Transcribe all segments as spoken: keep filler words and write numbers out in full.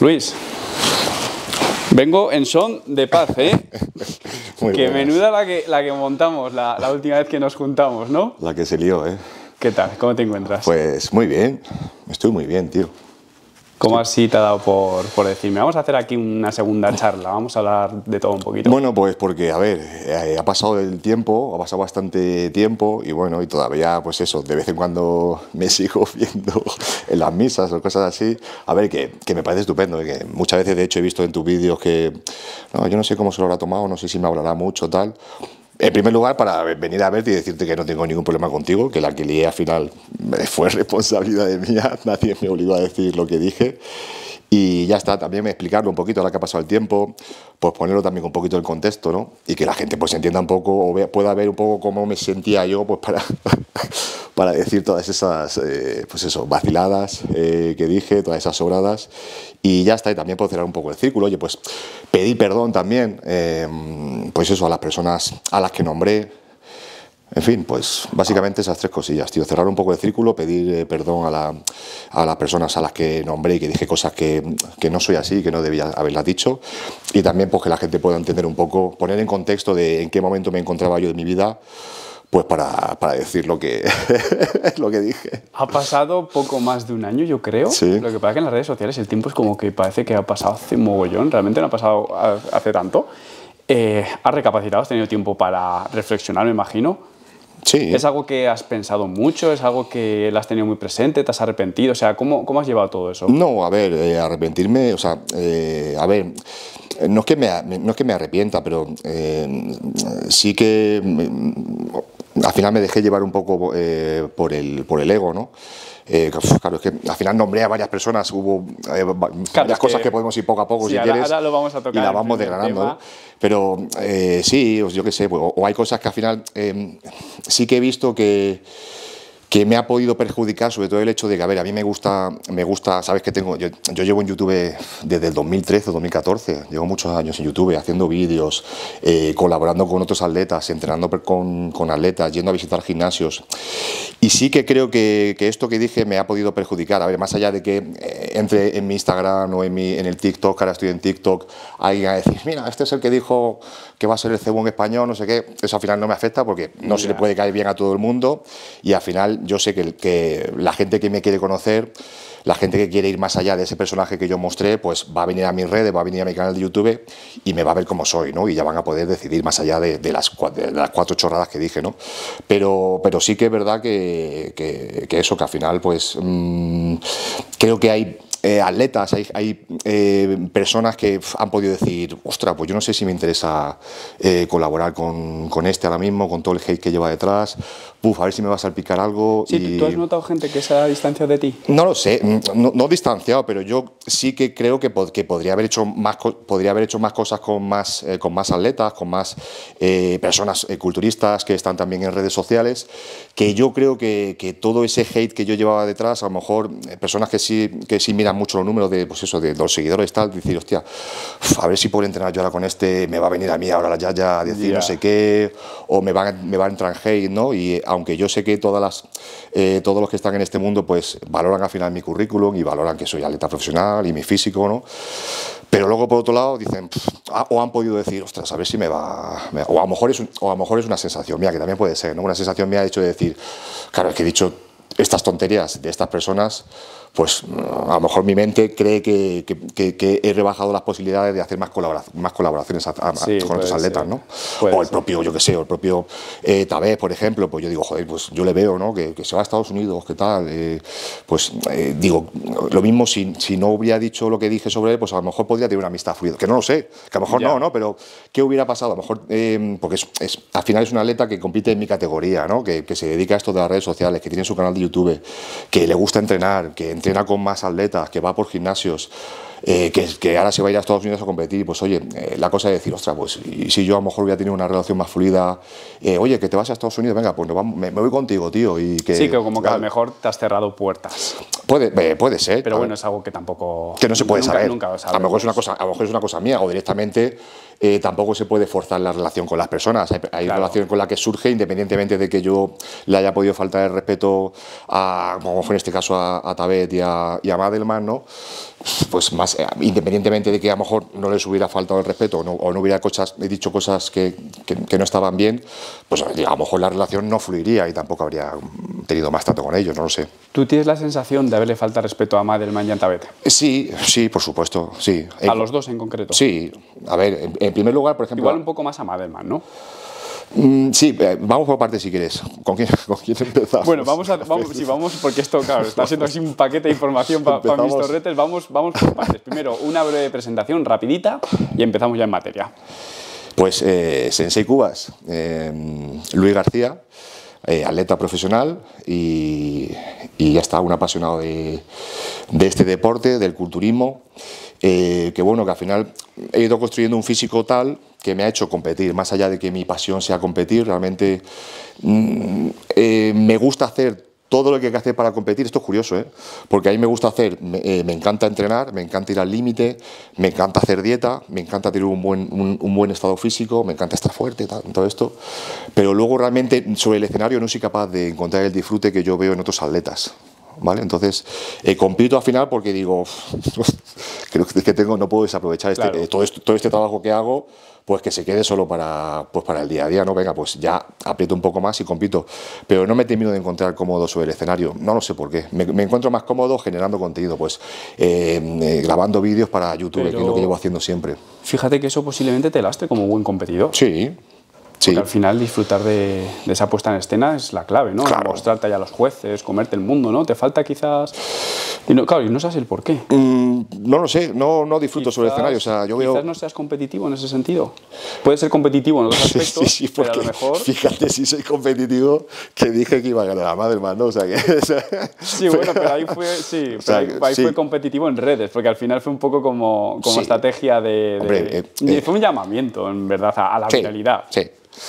Luis, vengo en son de paz, ¿eh? Muy que buenas. Menuda la que, la que montamos la, la última vez que nos juntamos, ¿no? La que se lió, ¿eh? ¿Qué tal? ¿Cómo te encuentras? Pues muy bien, estoy muy bien, tío. ¿Cómo así te ha dado por, por decirme? Vamos a hacer aquí una segunda charla, vamos a hablar de todo un poquito. Bueno, pues porque, a ver, eh, ha pasado el tiempo, ha pasado bastante tiempo y bueno, y todavía, pues eso, de vez en cuando me sigo viendo en las misas o cosas así. A ver, que, que me parece estupendo, que muchas veces, de hecho, he visto en tus vídeos que, no, yo no sé cómo se lo habrá tomado, no sé si me hablará mucho, tal. En primer lugar, para venir a verte y decirte que no tengo ningún problema contigo, que la que lié al final fue responsabilidad de mía, nadie me obligó a decir lo que dije. Y ya está, también explicarlo un poquito ahora que ha pasado el tiempo, pues ponerlo también un poquito en contexto, ¿no? Y que la gente pues entienda un poco o vea, pueda ver un poco cómo me sentía yo pues para, para decir todas esas eh, pues eso, vaciladas eh, que dije, todas esas sobradas. Y ya está, y también puedo cerrar un poco el círculo. Oye, pues pedí perdón también, eh, pues eso, a las personas a las que nombré. En fin, pues básicamente esas tres cosillas, tío. Cerrar un poco el círculo, pedir perdón a, la, a las personas a las que nombré y que dije cosas que, que no soy así, que no debía haberlas dicho. Y también pues que la gente pueda entender un poco, poner en contexto de en qué momento me encontraba yo en mi vida, pues para, para decir lo que, lo que dije. Ha pasado poco más de un año, yo creo. Sí. Lo que pasa es que en las redes sociales el tiempo es como que parece que ha pasado hace mogollón. Realmente no ha pasado hace tanto. Eh, ¿Has recapacitado? ¿Has tenido tiempo para reflexionar, me imagino? Sí. ¿Es algo que has pensado mucho? ¿Es algo que la has tenido muy presente? ¿Te has arrepentido? O sea, ¿cómo, cómo has llevado todo eso? No, a ver, eh, arrepentirme, o sea, eh, a ver, no es que me, no es que me arrepienta, pero eh, sí que me, al final me dejé llevar un poco eh, por, el, por el ego, ¿no? Eh, claro, es que al final nombré a varias personas, hubo eh, varias claro, cosas que, que podemos ir poco a poco, sí, si ahora, quieres, ahora lo vamos a tocar y la vamos desgranando, ¿no? Pero eh, sí, yo qué sé, pues, o hay cosas que al final eh, sí que he visto que, que me ha podido perjudicar, sobre todo el hecho de que, a ver, a mí me gusta, me gusta sabes que tengo, yo, yo llevo en YouTube desde el dos mil trece o dos mil catorce, llevo muchos años en YouTube haciendo vídeos, eh, colaborando con otros atletas, entrenando con, con atletas, yendo a visitar gimnasios. Y sí que creo que, que esto que dije me ha podido perjudicar. A ver, más allá de que eh, entre en mi Instagram o en, mi, en el TikTok, ahora estoy en TikTok, alguien va a decir, mira, este es el que dijo que va a ser el C B U M español, no sé qué, eso al final no me afecta porque no se le puede caer bien a todo el mundo y al final yo sé que, que la gente que me quiere conocer, la gente que quiere ir más allá de ese personaje que yo mostré, pues va a venir a mis redes, va a venir a mi canal de YouTube y me va a ver como soy, ¿no? Y ya van a poder decidir más allá de, de, las, de las cuatro chorradas que dije, ¿no? Pero, pero sí que es verdad que, que, que eso, que al final, pues mmm, creo que hay eh, atletas, hay, hay eh, personas que han podido decir, ostras, pues yo no sé si me interesa eh, colaborar con, con este ahora mismo, con todo el hate que lleva detrás. Uf, a ver si me va a salpicar algo. Sí, y... ¿Tú has notado gente que se ha distanciado de ti? No lo sé, no, no distanciado, pero yo sí que creo que, pod que podría, haber hecho más podría haber hecho más cosas con más, eh, con más atletas, con más eh, personas eh, culturistas que están también en redes sociales, que yo creo que, que todo ese hate que yo llevaba detrás, a lo mejor eh, personas que sí, que sí miran mucho los números de, pues eso, de los seguidores, tal, decir, hostia, uf, a ver si por entrenar yo ahora con este me va a venir a mí ahora la Yaya a decir yeah. no sé qué, o me va, me va a entrar hate, ¿no? Y aunque yo sé que todas las, eh, todos los que están en este mundo pues valoran al final mi currículum y valoran que soy atleta profesional y mi físico, ¿no? Pero luego por otro lado dicen, pff, o han podido decir, ostras, a ver si me va... Me, o, a lo mejor es un, o a lo mejor es una sensación mía, que también puede ser, ¿no? Una sensación mía de hecho de decir, claro, es que he dicho estas tonterías de estas personas, pues a lo mejor mi mente cree que, que, que he rebajado las posibilidades de hacer más colaboraciones, más colaboraciones a, a, sí, con otros atletas, ¿no? Puede o el ser. propio, yo qué sé, o el propio eh, Tabet, por ejemplo, pues yo digo, joder, pues yo le veo, ¿no? Que, que se va a Estados Unidos, ¿qué tal? Eh, pues eh, digo, lo mismo si, si no hubiera dicho lo que dije sobre él, pues a lo mejor podría tener una amistad fluida, que no lo sé, que a lo mejor ya. no, ¿no? Pero ¿qué hubiera pasado? A lo mejor, eh, porque es, es, al final es un atleta que compite en mi categoría, ¿no? Que, que se dedica a esto de las redes sociales, que tiene su canal de YouTube, que le gusta entrenar, que entrena con más atletas, que va por gimnasios, eh, que, que ahora se va a ir a Estados Unidos a competir, pues oye, eh, la cosa es decir, ostras, pues y si yo a lo mejor voy a tener una relación más fluida, eh, oye, que te vas a Estados Unidos, venga, pues no, vamos, me, me voy contigo, tío. Y que, sí, que como que a lo mejor te has cerrado puertas. Puede, eh, puede ser. Pero bueno, es algo que tampoco... Que no se puede nunca, saber. Nunca lo sabemos. A lo mejor es una cosa, a lo mejor es una cosa mía, o directamente... Eh, tampoco se puede forzar la relación con las personas, hay, hay claro. relación con la que surge independientemente de que yo le haya podido faltar el respeto a, como fue en este caso a, a Tabet y a, y a Madelman, ¿no? pues más, independientemente de que a lo mejor no les hubiera faltado el respeto o no, o no hubiera cosas, he dicho cosas que, que, que no estaban bien, pues a lo mejor la relación no fluiría y tampoco habría tenido más trato con ellos, no lo sé. ¿Tú tienes la sensación de haberle falta respeto a Madelman y a Tabet? Sí, sí, por supuesto, sí. ¿A en, los dos en concreto? Sí, a ver, en, en primer lugar, por ejemplo... Igual un poco más a Madelman, ¿no? Sí, vamos por partes si quieres. ¿Con quién, con quién empezamos? Bueno, vamos, a, vamos, sí, vamos porque esto, claro, está siendo así un paquete de información para pa mis torretes. Vamos, vamos por partes. Primero, una breve presentación rapidita y empezamos ya en materia. Pues eh, Sensei Cubas, eh, Luis García, eh, atleta profesional y, y ya está, un apasionado de, de este deporte, del culturismo, eh, que bueno, que al final he ido construyendo un físico tal que me ha hecho competir, más allá de que mi pasión sea competir, realmente mm, eh, me gusta hacer todo lo que hay que hacer para competir. Esto es curioso, ¿eh? Porque a mí me gusta hacer, me, eh, me encanta entrenar, me encanta ir al límite, me encanta hacer dieta, me encanta tener un buen, un, un buen estado físico, me encanta estar fuerte, tal, todo esto, pero luego realmente sobre el escenario no soy capaz de encontrar el disfrute que yo veo en otros atletas. ¿Vale? Entonces, eh, compito al final porque digo, creo que tengo, no puedo desaprovechar este, claro. eh, todo, este, todo este trabajo que hago, pues que se quede solo para, pues para el día a día, ¿no? Venga, pues ya aprieto un poco más y compito, pero no me termino de encontrar cómodo sobre el escenario, no lo sé por qué, me, me encuentro más cómodo generando contenido, pues eh, eh, grabando vídeos para YouTube, pero que es lo que llevo haciendo siempre. Fíjate que eso posiblemente te lastre como buen competidor. Sí. Porque sí. Al final disfrutar de, de esa puesta en escena es la clave, ¿no? Claro. Mostrarte allá a los jueces, comerte el mundo, ¿no? Te falta quizás... Y no, claro, y no sabes el por qué. Mm, no lo sé, no, no disfruto quizás, sobre el escenario. O sea, yo veo... Quizás no seas competitivo en ese sentido. Puedes ser competitivo en otros aspectos, sí, sí, sí, pero a lo mejor... Fíjate, si soy competitivo, que dije que iba a ganar a Madelman, ¿no? O sea, que... sí, bueno, pero ahí fue, sí, o sea, pero ahí, ahí sí. fue competitivo en redes, porque al final fue un poco como, como sí. estrategia de... de Hombre, eh, eh, fue un llamamiento, en verdad, a la sí, viralidad. Sí.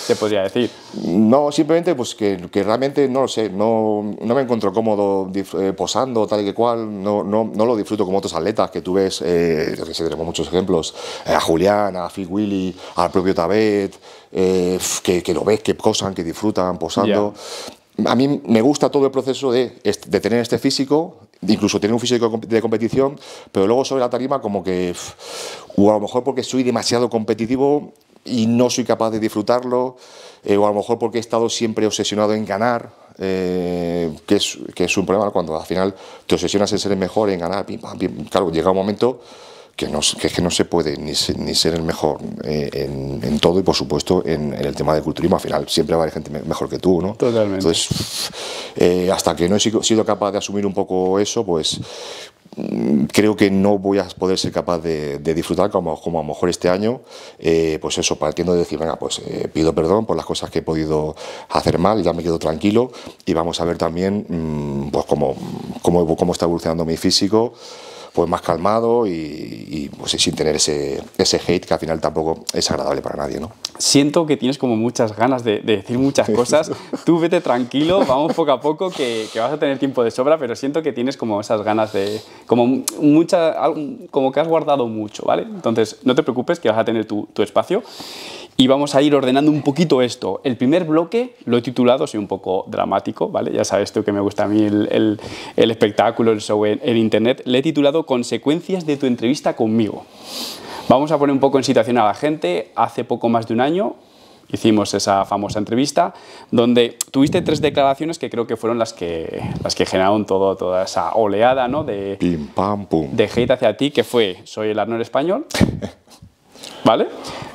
¿Qué podría decir? No, simplemente pues que, que realmente no lo sé, no, no me encuentro cómodo eh, posando tal y que cual, no, no, no lo disfruto como otros atletas que tú ves, eh, yo que sé, tenemos muchos ejemplos, eh, a Julián, a Phil Willy, al propio Tabet, eh, que, que lo ves, que posan, que disfrutan posando. Yeah. A mí me gusta todo el proceso de, de tener este físico, incluso tener un físico de competición, pero luego sobre la tarima como que, o a lo mejor porque soy demasiado competitivo, y no soy capaz de disfrutarlo, eh, o a lo mejor porque he estado siempre obsesionado en ganar, eh, que, es, que es un problema cuando al final te obsesionas en ser el mejor, en ganar, pim, pam, pim. Claro, llega un momento que, no, que es que no se puede ni, ni ser el mejor eh, en, en todo y por supuesto en, en el tema del culturismo, al final siempre va a haber gente mejor que tú, ¿no? Totalmente. Entonces, eh, hasta que no he sido capaz de asumir un poco eso, pues... creo que no voy a poder ser capaz de, de disfrutar como, como a lo mejor este año, eh, pues eso, partiendo de decir, venga, pues eh, pido perdón por las cosas que he podido hacer mal, ya me quedo tranquilo y vamos a ver también mmm, pues cómo, cómo, cómo está evolucionando mi físico, pues más calmado y, y pues, sin tener ese, ese hate que al final tampoco es agradable para nadie, ¿no? Siento que tienes como muchas ganas de, de decir muchas cosas. Tú vete tranquilo, vamos poco a poco, que, que vas a tener tiempo de sobra, pero siento que tienes como esas ganas de... Como, mucha, como que has guardado mucho, ¿vale? Entonces, no te preocupes, que vas a tener tu, tu espacio. Y vamos a ir ordenando un poquito esto. El primer bloque lo he titulado, soy un poco dramático, ¿vale? Ya sabes tú que me gusta a mí el, el, el espectáculo, el show en, en internet. Le he titulado Consecuencias de tu entrevista conmigo. Vamos a poner un poco en situación a la gente. Hace poco más de un año hicimos esa famosa entrevista donde tuviste tres declaraciones que creo que fueron las que, las que generaron todo, toda esa oleada, ¿no? De, Pim, pam, pum. De hate hacia ti, que fue, soy el Arnold español. ¿Vale?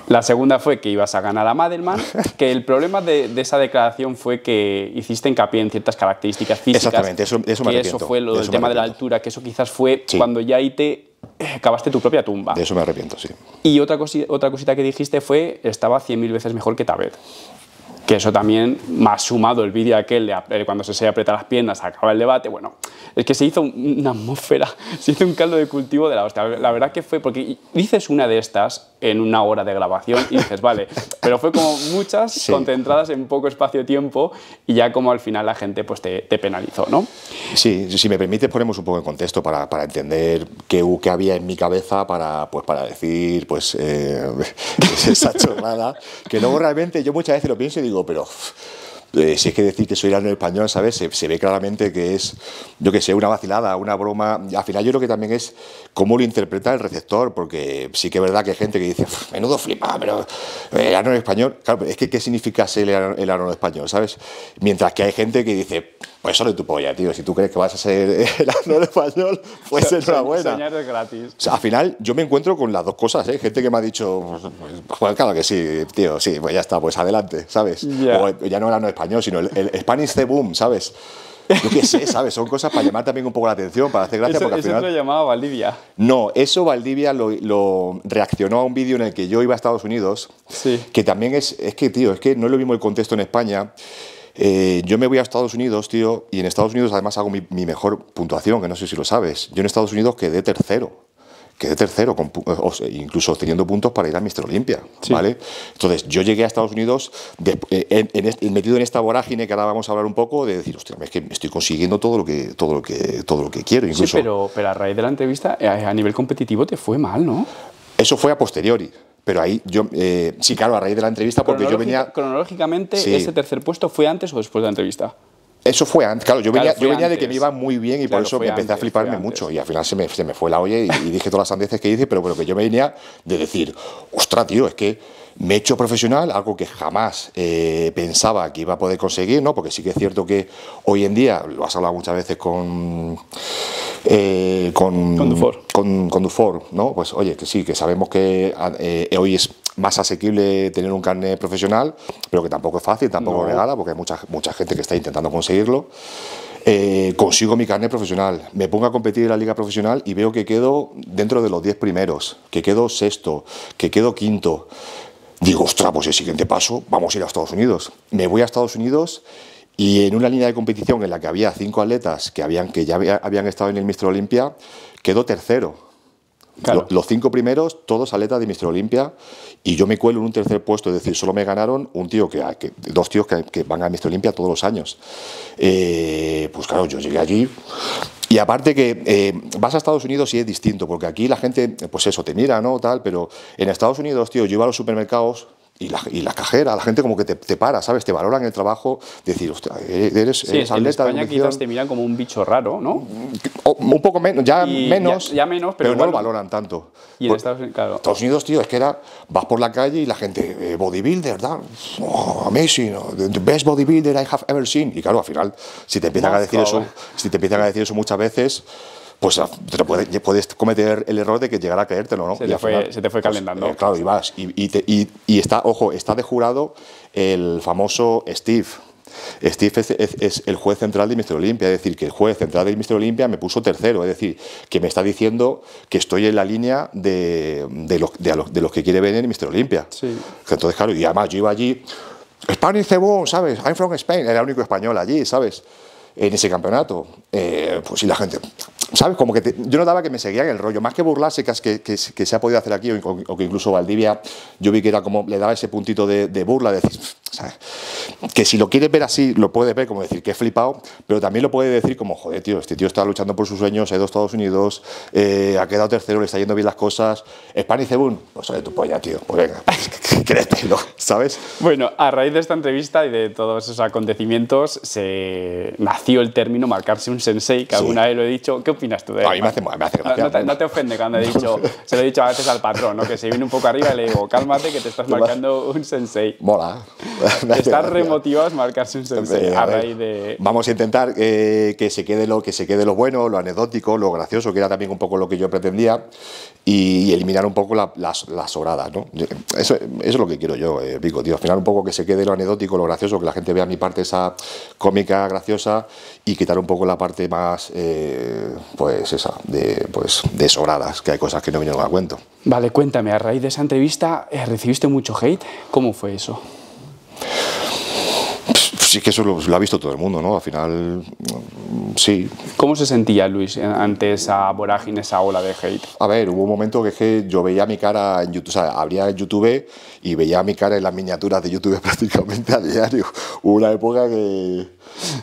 La segunda fue que ibas a ganar a Madelman, que el problema de, de esa declaración fue que hiciste hincapié en ciertas características físicas. Exactamente, eso, eso me arrepiento. Que eso fue lo del tema de la altura, que eso quizás fue sí. cuando ya ahí te cavaste tu propia tumba. De eso me arrepiento, sí. Y otra cosita, otra cosita que dijiste fue, estaba cien mil veces mejor que Tabet. Que eso también, más sumado el vídeo aquel de cuando se se aprieta las piernas, acaba el debate, bueno, es que se hizo una atmósfera, se hizo un caldo de cultivo de la hostia. La verdad que fue, porque dices una de estas en una hora de grabación y dices, vale, pero fue como muchas sí. concentradas en poco espacio-tiempo y ya como al final la gente pues te, te penalizó, ¿no? Sí, si me permites ponemos un poco en contexto para, para entender qué, qué había en mi cabeza para, pues, para decir, pues, eh, esa chorrada, que luego realmente yo muchas veces lo pienso y digo, pero eh, si es que decir que soy Arnold español, ¿sabes? Se, se ve claramente que es, yo que sé, una vacilada, una broma. Al final yo creo que también es cómo lo interpreta el receptor, porque sí que es verdad que hay gente que dice, menudo flipa, pero el Arnold español, claro, es que ¿qué significa ser el Arnold español, ¿sabes? Mientras que hay gente que dice, pues solo tu polla, tío, si tú crees que vas a ser el Arnold español, pues enhorabuena. Enseñar es gratis. O sea, al final yo me encuentro con las dos cosas, ¿eh? Gente que me ha dicho, pues claro que sí, tío, sí, pues ya está, pues adelante, ¿sabes? Yeah. O ya no el Arnold español, sino el, el Spanish C B U M, ¿sabes? Yo qué sé, ¿sabes? Son cosas para llamar también un poco la atención, para hacer gracia. Eso, porque al final... ¿Eso te lo llamaba Valdivia? No, eso Valdivia lo, lo reaccionó a un vídeo en el que yo iba a Estados Unidos, sí. Que también es, es que, tío, es que no es lo mismo el contexto en España. Eh, yo me voy a Estados Unidos, tío, y en Estados Unidos además hago mi, mi mejor puntuación, que no sé si lo sabes. Yo en Estados Unidos quedé tercero. Quedé tercero, con, incluso teniendo puntos para ir a míster Olympia, sí. ¿Vale? Entonces, yo llegué a Estados Unidos de, en, en, en, metido en esta vorágine que ahora vamos a hablar un poco, de decir, hostia, es que estoy consiguiendo todo lo que, todo lo que, todo lo que quiero. Incluso. Sí, pero, pero a raíz de la entrevista, a nivel competitivo te fue mal, ¿no? Eso fue a posteriori. Pero ahí yo, eh, sí, claro, a raíz de la entrevista, porque yo venía... Cronológicamente, sí. ¿Ese tercer puesto fue antes o después de la entrevista? Eso fue antes, claro, yo venía, claro, yo venía de que me iba muy bien y claro, por eso me empecé antes, a fliparme mucho y al final se me, se me fue la olla y, y dije todas las sandeces que hice, pero bueno, que yo venía de decir, ostras, tío, es que me he hecho profesional, algo que jamás eh, pensaba que iba a poder conseguir, ¿no? Porque sí que es cierto que hoy en día, lo has hablado muchas veces con... Eh, con, con, Dufour. Con, con Dufour, ¿no? Pues oye, que sí, que sabemos que eh, hoy es más asequible tener un carnet profesional, pero que tampoco es fácil, tampoco no. regala, porque hay mucha, mucha gente que está intentando conseguirlo. Eh, consigo mi carnet profesional, me pongo a competir en la liga profesional y veo que quedo dentro de los diez primeros, que quedo sexto, que quedo quinto. Digo, ostras, pues el siguiente paso, vamos a ir a Estados Unidos. Me voy a Estados Unidos. Y en una línea de competición en la que había cinco atletas que, habían, que ya había, habían estado en el míster Olympia, quedó tercero. Claro. Lo, los cinco primeros, todos atletas de míster Olympia, y yo me cuelo en un tercer puesto. Es decir, solo me ganaron un tío que, que dos tíos que, que van a míster Olympia todos los años. Eh, pues claro, yo llegué allí. Y aparte que eh, vas a Estados Unidos y es distinto, porque aquí la gente, pues eso, te mira, ¿no? Tal, pero en Estados Unidos, tío, yo iba a los supermercados. Y la, y la cajera, la gente como que te, te para, ¿sabes? Te valoran el trabajo, decir, ostras, eres, sí, eres atleta. En España quizás te miran como un bicho raro, ¿no? O, un poco menos, ya y menos, ya, ya menos, pero, pero igual, no lo valoran tanto. Y en Por, Estados Unidos, claro. Estados Unidos, tío, es que era, vas por la calle y la gente, eh, bodybuilder, ¿verdad? Oh, amazing, oh, the best bodybuilder I have ever seen. Y claro, al final, si te empiezan, oh, a, decir eso, si te empiezan a decir eso muchas veces... Pues te puedes, puedes cometer el error de que llegará a creértelo, ¿no? Se te, fue, final, se te fue calentando. Pues, eh, claro, y vas. Y, y, te, y, y está, ojo, está de jurado el famoso Steve. Steve es, es, es el juez central de míster Olympia, es decir, que el juez central de míster Olympia me puso tercero, es decir, que me está diciendo que estoy en la línea de, de, los, de, los, de los que quiere venir en míster Olympia. Sí. Entonces, claro, y además yo iba allí, Spanish Boom, ¿sabes? I'm from Spain, era el único español allí, ¿sabes? En ese campeonato, eh, pues y la gente, ¿sabes? Como que te, yo notaba que me seguían el rollo, más que burlarse que, que, que se ha podido hacer aquí, o, o, o que incluso Valdivia, yo vi que era como, le daba ese puntito de, de burla, de decir, ¿sabes? Que si lo quieres ver así, lo puedes ver como decir que he flipado, pero también lo puedes decir como, joder, tío, este tío está luchando por sus sueños, ha ido a Estados Unidos, eh, ha quedado tercero, le está yendo bien las cosas, Spanish Boom, pues oye, tu polla, tío, pues venga, créetelo, ¿sabes? Bueno, a raíz de esta entrevista y de todos esos acontecimientos, se... nació el término marcarse un sensei, que alguna sí. vez lo he dicho. ¿Qué opinas tú de él? A mí me hace, me hace gracia. No, no, te, no te ofende cuando he dicho, se lo he dicho a veces al patrón, ¿no? Que se viene un poco arriba y le digo, cálmate que te estás marcando un sensei. Mola. Estás remotivado a marcarse un sensei a raíz de... Vamos a intentar eh, que, se quede lo, que se quede lo bueno, lo anecdótico, lo gracioso, que era también un poco lo que yo pretendía, y, y eliminar un poco la, las, las sobradas, ¿no? Eso, eso es lo que quiero yo, eh, Pico, tío. Al final un poco que se quede lo anecdótico, lo gracioso, que la gente vea mi parte esa cómica, graciosa, y quitar un poco la parte más, eh, pues esa, de, pues, de sobradas, que hay cosas que no vienen a cuento. Vale, cuéntame, a raíz de esa entrevista, ¿recibiste mucho hate? ¿Cómo fue eso? Sí, que eso lo, lo ha visto todo el mundo, ¿no? Al final, sí. ¿Cómo se sentía, Luis, ante esa vorágine, esa ola de hate? A ver, hubo un momento que, es que yo veía mi cara en YouTube, o sea, abría YouTube y veía mi cara en las miniaturas de YouTube prácticamente a diario. Hubo una época que,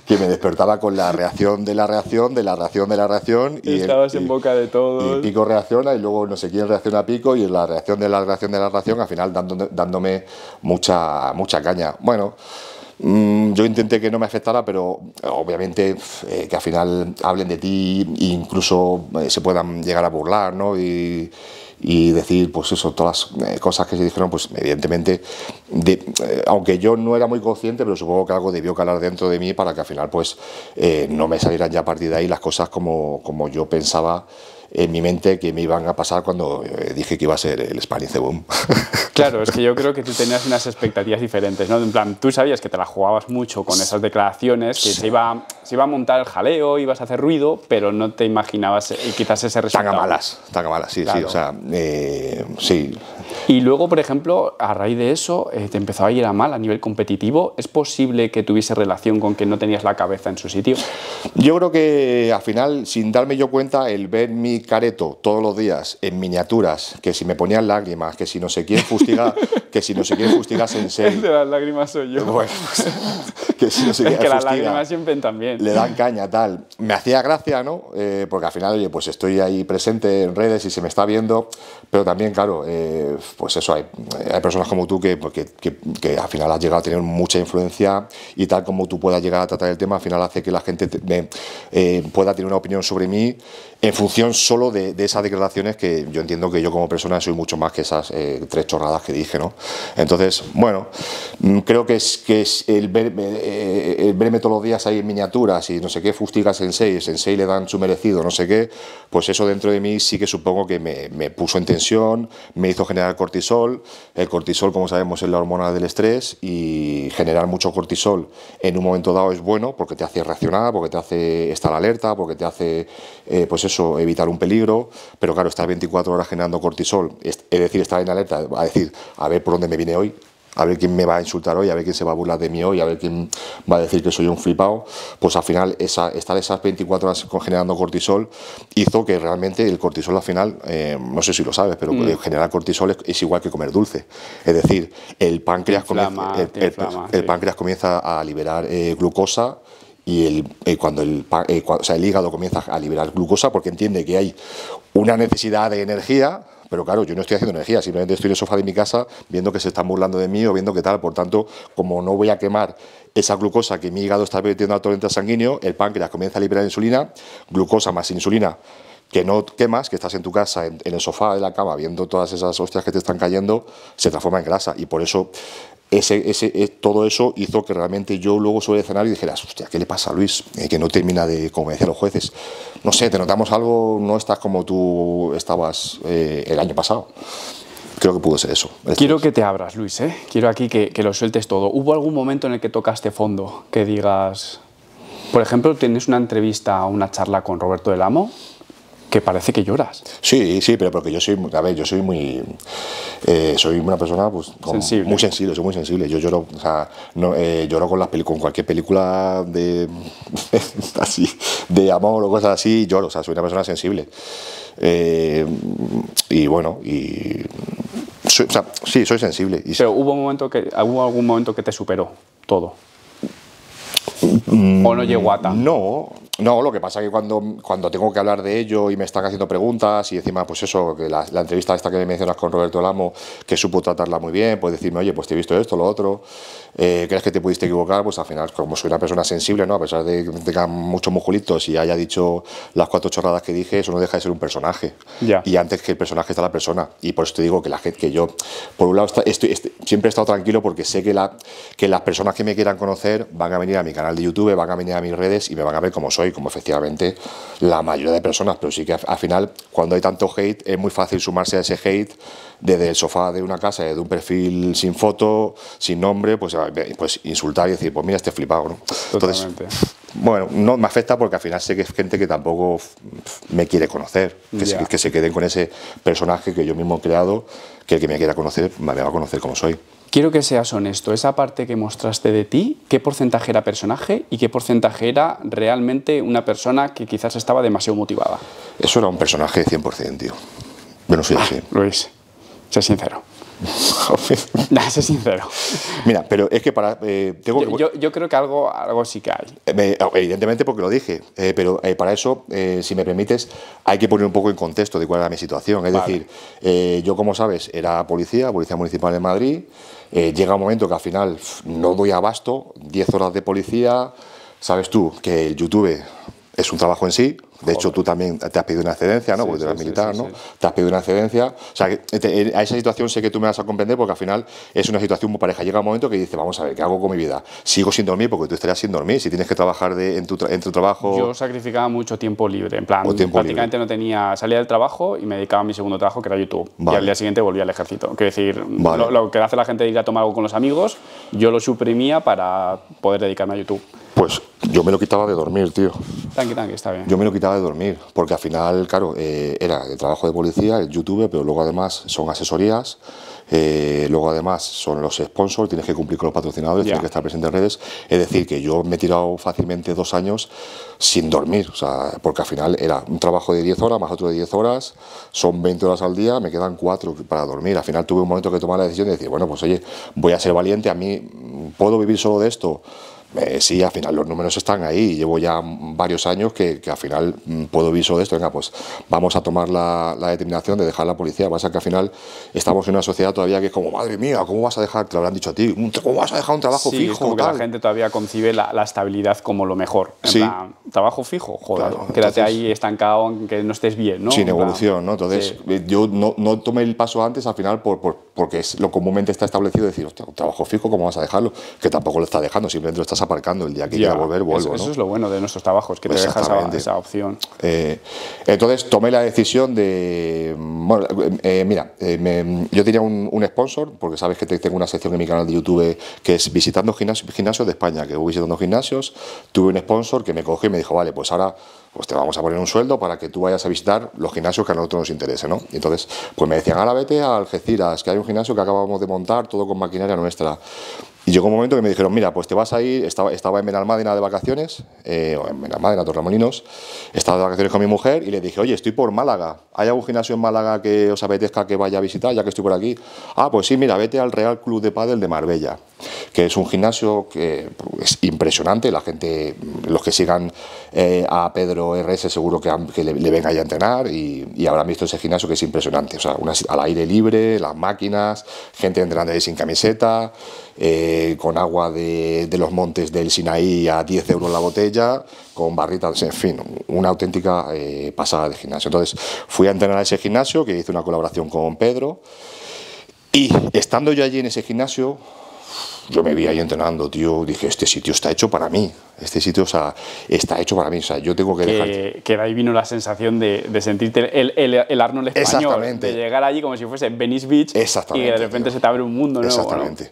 que me despertaba con la reacción de la reacción, de la reacción de la reacción. Y estabas y, en boca de todos. Y Pico reacciona y luego no sé quién reacciona a Pico y la reacción de la reacción de la reacción, al final dándome, dándome mucha, mucha caña. Bueno... Yo intenté que no me afectara, pero obviamente eh, que al final hablen de ti e incluso eh, se puedan llegar a burlar, ¿no? Y, y decir, pues eso, todas las cosas que se dijeron, pues evidentemente, de, eh, aunque yo no era muy consciente, pero supongo que algo debió calar dentro de mí para que al final pues eh, no me salieran ya a partir de ahí las cosas como, como yo pensaba en mi mente que me iban a pasar cuando dije que iba a ser el Spanish Boom. Claro, es que yo creo que tú tenías unas expectativas diferentes, ¿no? En plan, tú sabías que te la jugabas mucho con esas declaraciones, que sí. se, iba, se iba a montar el jaleo, ibas a hacer ruido, pero no te imaginabas eh, quizás ese resultado. Tan a malas, tan a malas, sí, claro. sí, o sea, eh, sí. Y luego, por ejemplo, a raíz de eso, eh, te empezó a ir a mal a nivel competitivo. ¿Es posible que tuviese relación con que no tenías la cabeza en su sitio? Yo creo que, al final, sin darme yo cuenta, el ver mi careto todos los días en miniaturas, que si me ponían lágrimas, que si no sé quién fustiga, que si no sé quién fustiga Sensei. El de las lágrimas soy yo. Bueno, que si no sé quién es que fustiga, las lágrimas siempre también. Le dan caña, tal. Me hacía gracia, ¿no? Eh, porque al final, oye, pues estoy ahí presente en redes y se me está viendo, pero también, claro, eh, pues eso, hay, hay personas como tú que, que, que, que al final has llegado a tener mucha influencia y tal como tú puedas llegar a tratar el tema, al final hace que la gente te, me, eh, pueda tener una opinión sobre mí en función solo de, de esas declaraciones, que yo entiendo que yo como persona soy mucho más que esas eh, tres chorradas que dije, ¿no? Entonces, bueno, creo que es, que es el, verme, eh, el verme todos los días ahí en miniaturas y no sé qué, fustiga Sensei, Sensei le dan su merecido, no sé qué, pues eso dentro de mí sí que supongo que me, me puso en tensión, me hizo generar cortisol. El cortisol, como sabemos, es la hormona del estrés, y generar mucho cortisol en un momento dado es bueno porque te hace reaccionar, porque te hace estar alerta, porque te hace eh, pues eso, evitar un peligro, pero claro, estar veinticuatro horas generando cortisol, es decir, estar en alerta, a decir, a ver por dónde me viene hoy, a ver quién me va a insultar hoy, a ver quién se va a burlar de mí hoy, a ver quién va a decir que soy un flipado, pues al final esa, estar esas veinticuatro horas generando cortisol hizo que realmente el cortisol al final, eh, no sé si lo sabes, pero mm. generar cortisol es, es igual que comer dulce, es decir, el páncreas, inflama, comienza, el, inflama, el, sí. el páncreas comienza a liberar eh, glucosa, y el, eh, cuando, el, eh, cuando o sea, el hígado comienza a liberar glucosa porque entiende que hay una necesidad de energía. Pero claro, yo no estoy haciendo energía, simplemente estoy en el sofá de mi casa viendo que se están burlando de mí o viendo que tal. Por tanto, como no voy a quemar esa glucosa que mi hígado está vertiendo al torrente sanguíneo, el páncreas comienza a liberar insulina, glucosa más insulina que no quemas, que estás en tu casa, en, en el sofá de la cama, viendo todas esas hostias que te están cayendo, se transforma en grasa. Y por eso ese, ese, todo eso hizo que realmente yo luego sobre el escenario dijera, hostia, ¿qué le pasa a Luis? Eh, que no termina de, como me decían los jueces, no sé, te notamos algo, no estás como tú estabas eh, el año pasado. Creo que pudo ser eso. Quiero que te abras, Luis, ¿eh? Quiero aquí que, que lo sueltes todo. ¿Hubo algún momento en el que tocaste fondo, que digas, por ejemplo, tienes una entrevista o una charla con Roberto del Amo, que parece que lloras? Sí, sí, pero porque yo soy, a ver, yo soy muy, eh, soy una persona pues, sensible. muy sensible, soy muy sensible. Yo lloro, o sea, no, eh, lloro con las con cualquier película de, así, de amor o cosas así, lloro, o sea, soy una persona sensible. Eh, y bueno, y, soy, o sea, sí, soy sensible. Y pero hubo un momento que, hubo algún momento que te superó todo. ¿O no llegó a tan? No, no, lo que pasa es que cuando, cuando tengo que hablar de ello y me están haciendo preguntas y encima, pues eso, que la, la entrevista esta que me mencionas con Roberto del Amo, que supo tratarla muy bien, pues decirme, oye, pues te he visto esto, lo otro, eh, ¿crees que te pudiste equivocar? Pues al final, como soy una persona sensible, ¿no? A pesar de que tenga muchos musculitos y haya dicho las cuatro chorradas que dije, eso no deja de ser un personaje. Ya. Y antes que el personaje está la persona. Y por eso te digo que la gente, que yo, por un lado, está, estoy, estoy, siempre he estado tranquilo porque sé que, la, que las personas que me quieran conocer van a venir a mi canal de YouTube, van a venir a mis redes y me van a ver como soy, como efectivamente la mayoría de personas, pero sí que al final cuando hay tanto hate es muy fácil sumarse a ese hate desde el sofá de una casa, desde un perfil sin foto, sin nombre, pues, pues insultar y decir, pues mira este flipado, ¿no? Entonces, bueno, no me afecta porque al final sé que es gente que tampoco me quiere conocer, que, yeah. se, que se queden con ese personaje que yo mismo he creado, que el que me quiera conocer me va a conocer como soy. Quiero que seas honesto, esa parte que mostraste de ti, ¿qué porcentaje era personaje y qué porcentaje era realmente una persona que quizás estaba demasiado motivada? Eso era un personaje de cien por cien, tío. Yo no soy así. Ah, Luis, sé sincero. Nah, sé sincero. Mira, pero es que para... Eh, tengo yo, que... yo, yo creo que algo, algo sí que hay. Eh, evidentemente porque lo dije, eh, pero eh, para eso, eh, si me permites, hay que poner un poco en contexto de cuál era mi situación. Es vale. decir, eh, yo como sabes, era policía, policía municipal de Madrid, eh, llega un momento que al final no doy abasto, diez horas de policía, sabes tú que el YouTube es un trabajo en sí. De hecho, tú también te has pedido una excedencia, ¿no? Sí, porque tú eres sí, militar, sí, sí, ¿no? Sí. Te has pedido una excedencia. O sea, que te, a esa situación sé que tú me vas a comprender porque al final es una situación muy pareja. Llega un momento que dices, vamos a ver, ¿qué hago con mi vida? ¿Sigo sin dormir? Porque tú estarías sin dormir. Si tienes que trabajar de, en, tu, en tu trabajo... Yo sacrificaba mucho tiempo libre. En plan, prácticamente libre. no tenía... Salía del trabajo y me dedicaba a mi segundo trabajo, que era YouTube. Vale. Y al día siguiente volvía al ejército. Quiero decir, vale. lo, lo que hace la gente de ir a tomar algo con los amigos, yo lo suprimía para poder dedicarme a YouTube. Pues yo me lo quitaba de dormir, tío. Tranqui, tranqui, está bien. Yo me lo quitaba de dormir, porque al final, claro, eh, era el trabajo de policía, el YouTube, pero luego además son asesorías, eh, luego además son los sponsors, tienes que cumplir con los patrocinadores, yeah. tienes que estar presente en redes. Es decir, que yo me he tirado fácilmente dos años sin dormir, o sea, porque al final era un trabajo de diez horas más otro de diez horas, son veinte horas al día, me quedan cuatro para dormir. Al final tuve un momento que tomar la decisión de decir, bueno, pues oye, voy a ser valiente, a mí, ¿puedo vivir solo de esto? Eh, sí, al final los números están ahí, llevo ya varios años que, que al final puedo vivir de esto, venga, pues vamos a tomar la, la determinación de dejar la policía. Pasa que al final estamos en una sociedad todavía que es como, madre mía, ¿cómo vas a dejar? Te lo habrán dicho a ti, ¿cómo vas a dejar un trabajo sí, fijo? Es como que la gente todavía concibe la, la estabilidad como lo mejor. En sí. plan, trabajo fijo, joder, claro, quédate entonces, ahí estancado, aunque no estés bien, ¿no? Sin evolución, ¿no? Entonces, sí. yo no, no tomé el paso antes al final por, por, porque es lo comúnmente está establecido, decir, hostia, un trabajo fijo, ¿cómo vas a dejarlo? Que tampoco lo está dejando, simplemente lo estás aparcando, el día que quiera volver, vuelvo. Eso, eso ¿no? es lo bueno de nuestros trabajos, que te deja esa, esa opción. Eh, entonces tomé la decisión de... Bueno, eh, mira, eh, me, yo tenía un, un sponsor, porque sabes que tengo una sección en mi canal de YouTube que es visitando gimnasios, gimnasios de España, que voy visitando gimnasios, tuve un sponsor que me cogió y me dijo, vale, pues ahora... pues te vamos a poner un sueldo para que tú vayas a visitar los gimnasios que a nosotros nos interese, ¿no? Y entonces, pues me decían, ahora vete a Algeciras, que hay un gimnasio que acabamos de montar, todo con maquinaria nuestra. Y llegó un momento que me dijeron, mira, pues te vas a ir, estaba, estaba en Benalmádena de vacaciones, eh, o en Benalmádena, Torremolinos, estaba de vacaciones con mi mujer y le dije, oye, estoy por Málaga, ¿hay algún gimnasio en Málaga que os apetezca que vaya a visitar, ya que estoy por aquí? Ah, pues sí, mira, vete al Real Club de Padel de Marbella, que es un gimnasio que es impresionante, la gente, los que sigan eh, a Pedro R S seguro que, que le, le venga ahí a entrenar y, y habrán visto ese gimnasio que es impresionante, o sea, unas, al aire libre, las máquinas, gente entrenando ahí sin camiseta, eh, con agua de, de los montes del Sinaí a diez euros la botella, con barritas, en fin, una auténtica eh, pasada de gimnasio. Entonces fui a entrenar a ese gimnasio, que hice una colaboración con Pedro, y estando yo allí en ese gimnasio, yo me vi ahí entrenando, tío, dije, este sitio está hecho para mí, este sitio, o sea, está hecho para mí, o sea, yo tengo que, que dejar... Que de ahí vino la sensación de, de sentirte el, el, el Arnold español. Exactamente. De llegar allí como si fuese Venice Beach y de repente tío. se te abre un mundo nuevo. Exactamente.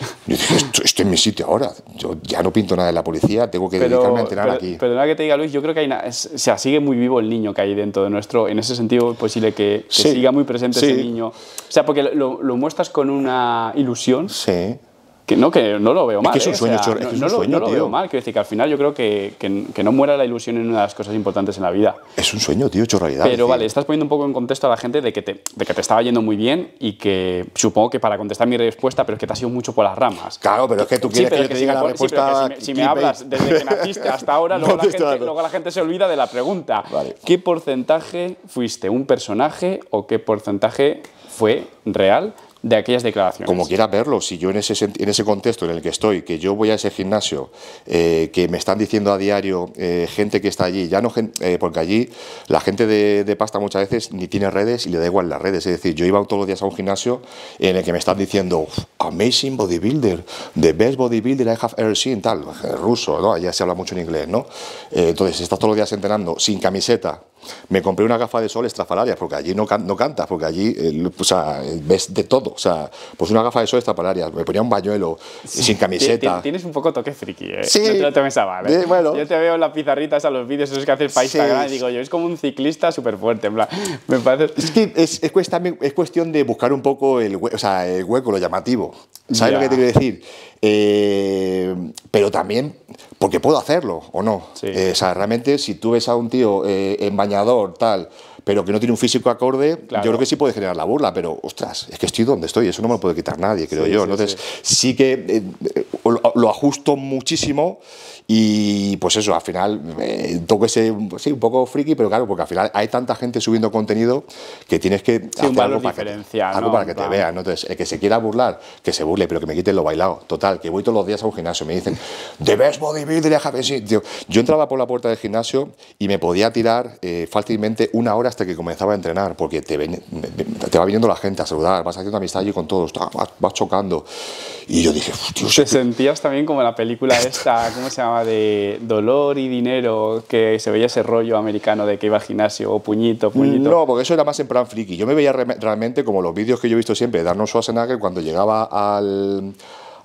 ¿No? Yo dije, esto, esto es mi sitio ahora, yo ya no pinto nada de la policía, tengo que pero, dedicarme a entrenar pero, aquí. Perdona que te diga, Luis, yo creo que hay una, es, o sea, sigue muy vivo el niño que hay dentro de nuestro, en ese sentido es posible que, que sí. siga muy presente sí. ese niño. O sea, porque lo, lo muestras con una ilusión. Sí. Que no, que no lo veo mal. Es que es un ¿eh? sueño, o sea, es que es no, un sueño, no lo, tío. No lo veo mal, quiero decir que al final yo creo que, que, que no muera la ilusión en una de las cosas importantes en la vida. Es un sueño, tío, hecho realidad. Pero vale, estás poniendo un poco en contexto a la gente de que, te, de que te estaba yendo muy bien y que supongo que para contestar mi respuesta, pero es que te has ido mucho por las ramas. Claro, pero es que tú quieres sí, que, que, que diga la respuesta. Sí, si me, si me hablas desde que naciste hasta ahora, luego, no la gente, luego la gente se olvida de la pregunta. Vale. ¿Qué porcentaje fuiste un personaje o qué porcentaje fue real de aquellas declaraciones? Como quiera verlo, si yo en ese, en ese contexto en el que estoy, que yo voy a ese gimnasio, eh, que me están diciendo a diario eh, gente que está allí, ya no eh, porque allí la gente de, de pasta muchas veces ni tiene redes y le da igual las redes, es decir, yo iba todos los días a un gimnasio en el que me están diciendo amazing bodybuilder, the best bodybuilder I have ever seen, tal, ruso, ¿no? Allá se habla mucho en inglés, ¿no? Eh, entonces estás todos los días entrenando sin camiseta. Me compré una gafa de sol estrafalarias, porque allí no, can, no cantas, porque allí eh, o sea, ves de todo. O sea, pues una gafa de sol estrafalarias, me ponía un bañuelo sí, sin camiseta. Tienes un poco toque friki, ¿eh? Sí. No te lo tomes a mal, ¿eh? Sí, bueno. Yo te veo en las pizarritas, a los vídeos esos que haces para sí. Instagram, y digo yo, es como un ciclista súper fuerte. En plan, me parece... Es que es, es, es, es cuestión de buscar un poco el, hue o sea, el hueco, lo llamativo. ¿Sabes yeah. lo que te quiero decir? Eh, pero también porque puedo hacerlo o no. Sí. Eh, o sea, realmente si tú ves a un tío eh, en bañador, tal, pero que no tiene un físico acorde, claro. yo creo que sí puede generar la burla, pero, ostras, es que estoy donde estoy, eso no me lo puede quitar nadie, creo sí, yo. Sí, Entonces, sí, sí que eh, lo, lo ajusto muchísimo y, pues eso, al final, eh, toco ese, pues sí, un poco friki, pero claro, porque al final hay tanta gente subiendo contenido que tienes que sí, hacer un valor algo, para que, ¿no? algo para que claro. te vean, ¿no? Entonces, el que se quiera burlar, que se burle, pero que me quiten lo bailado. Total, que voy todos los días a un gimnasio, me dicen, debes bodybuilder, déjame, sí, tío. Yo entraba por la puerta del gimnasio y me podía tirar eh, fácilmente una hora hasta que comenzaba a entrenar, porque te, ven, te va viniendo la gente a saludar, vas haciendo amistad allí con todos, vas chocando. Y yo dije, Dios, ¿te sentías también como en la película esta, cómo se llama, de Dolor y Dinero, que se veía ese rollo americano de que iba al gimnasio, o puñito, puñito? No, porque eso era más en plan friki. Yo me veía re realmente como los vídeos que yo he visto siempre de Arnold Schwarzenegger cuando llegaba al...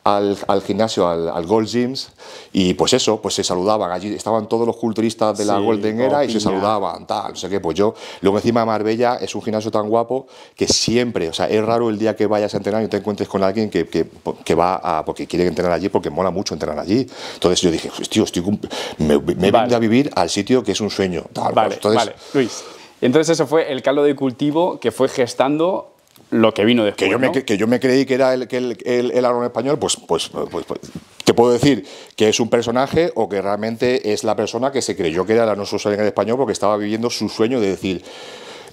Al, al gimnasio, al, al Gold Gyms, y pues eso, pues se saludaban, allí estaban todos los culturistas de la sí, Golden Era y piña. se saludaban, tal, no sé qué, pues yo, luego encima Marbella es un gimnasio tan guapo que siempre, o sea, es raro el día que vayas a entrenar y te encuentres con alguien que, que, que va a, porque quiere entrenar allí, porque mola mucho entrenar allí. Entonces yo dije, tío, estoy, me, me vale. voy a vivir al sitio que es un sueño. Tal, vale, entonces, vale, Luis. Entonces eso fue el caldo de cultivo que fue gestando lo que vino después, que yo, ¿no? me, que yo me creí que era el, que el, el, el Arnold español, pues, pues, pues, pues te puedo decir que es un personaje o que realmente es la persona que se creyó que era el Arnold Schwarzenegger español, porque estaba viviendo su sueño de decir,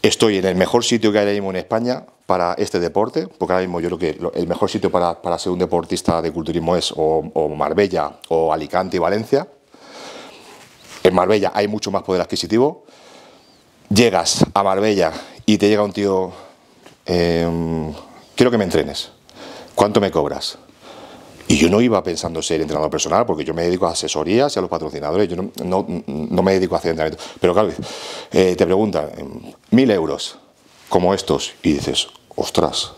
estoy en el mejor sitio que hay ahora mismo en España para este deporte, porque ahora mismo yo creo que el mejor sitio para, para ser un deportista de culturismo es o, o Marbella o Alicante y Valencia. En Marbella hay mucho más poder adquisitivo. Llegas a Marbella y te llega un tío... Eh, quiero que me entrenes, ¿cuánto me cobras? Y yo no iba pensando ser entrenador personal, porque yo me dedico a asesorías y a los patrocinadores, yo no, no, no me dedico a hacer entrenamiento, pero claro, eh, te preguntan, mil euros, como estos, y dices, ostras.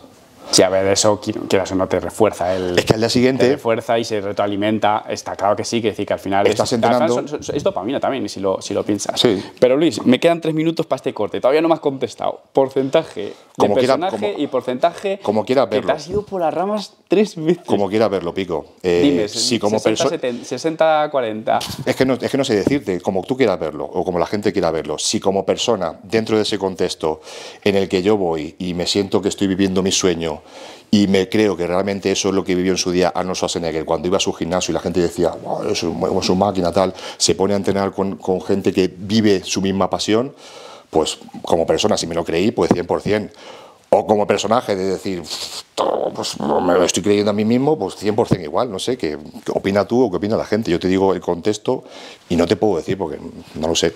Sí, a ver, eso quieras o no te refuerza. El, es que al día siguiente... Te refuerza y se retroalimenta. Está claro que sí, que decir que al final... Estás es, entrenando... Al final es dopamina también, si lo, si lo piensas. Sí. Pero Luis, me quedan tres minutos para este corte. Todavía no me has contestado. Porcentaje de como personaje quiera, como, y porcentaje... Como quieras verlo. Que te has ido por las ramas tres veces. Como quieras verlo, Pico. Eh, Dime, si sesenta cuarenta. Es que, no, es que no sé decirte, como tú quieras verlo, o como la gente quiera verlo. Si como persona, dentro de ese contexto en el que yo voy y me siento que estoy viviendo mi sueño, y me creo que realmente eso es lo que vivió en su día Arnold Schwarzenegger, cuando iba a su gimnasio y la gente decía, wow, es su máquina, tal, se pone a entrenar con, con gente que vive su misma pasión, pues como persona, si me lo creí, pues cien por cien. O como personaje de decir, pues me lo estoy creyendo a mí mismo, pues cien por cien igual, no sé, ¿qué, qué opina tú o qué opina la gente? Yo te digo el contexto y no te puedo decir porque no lo sé.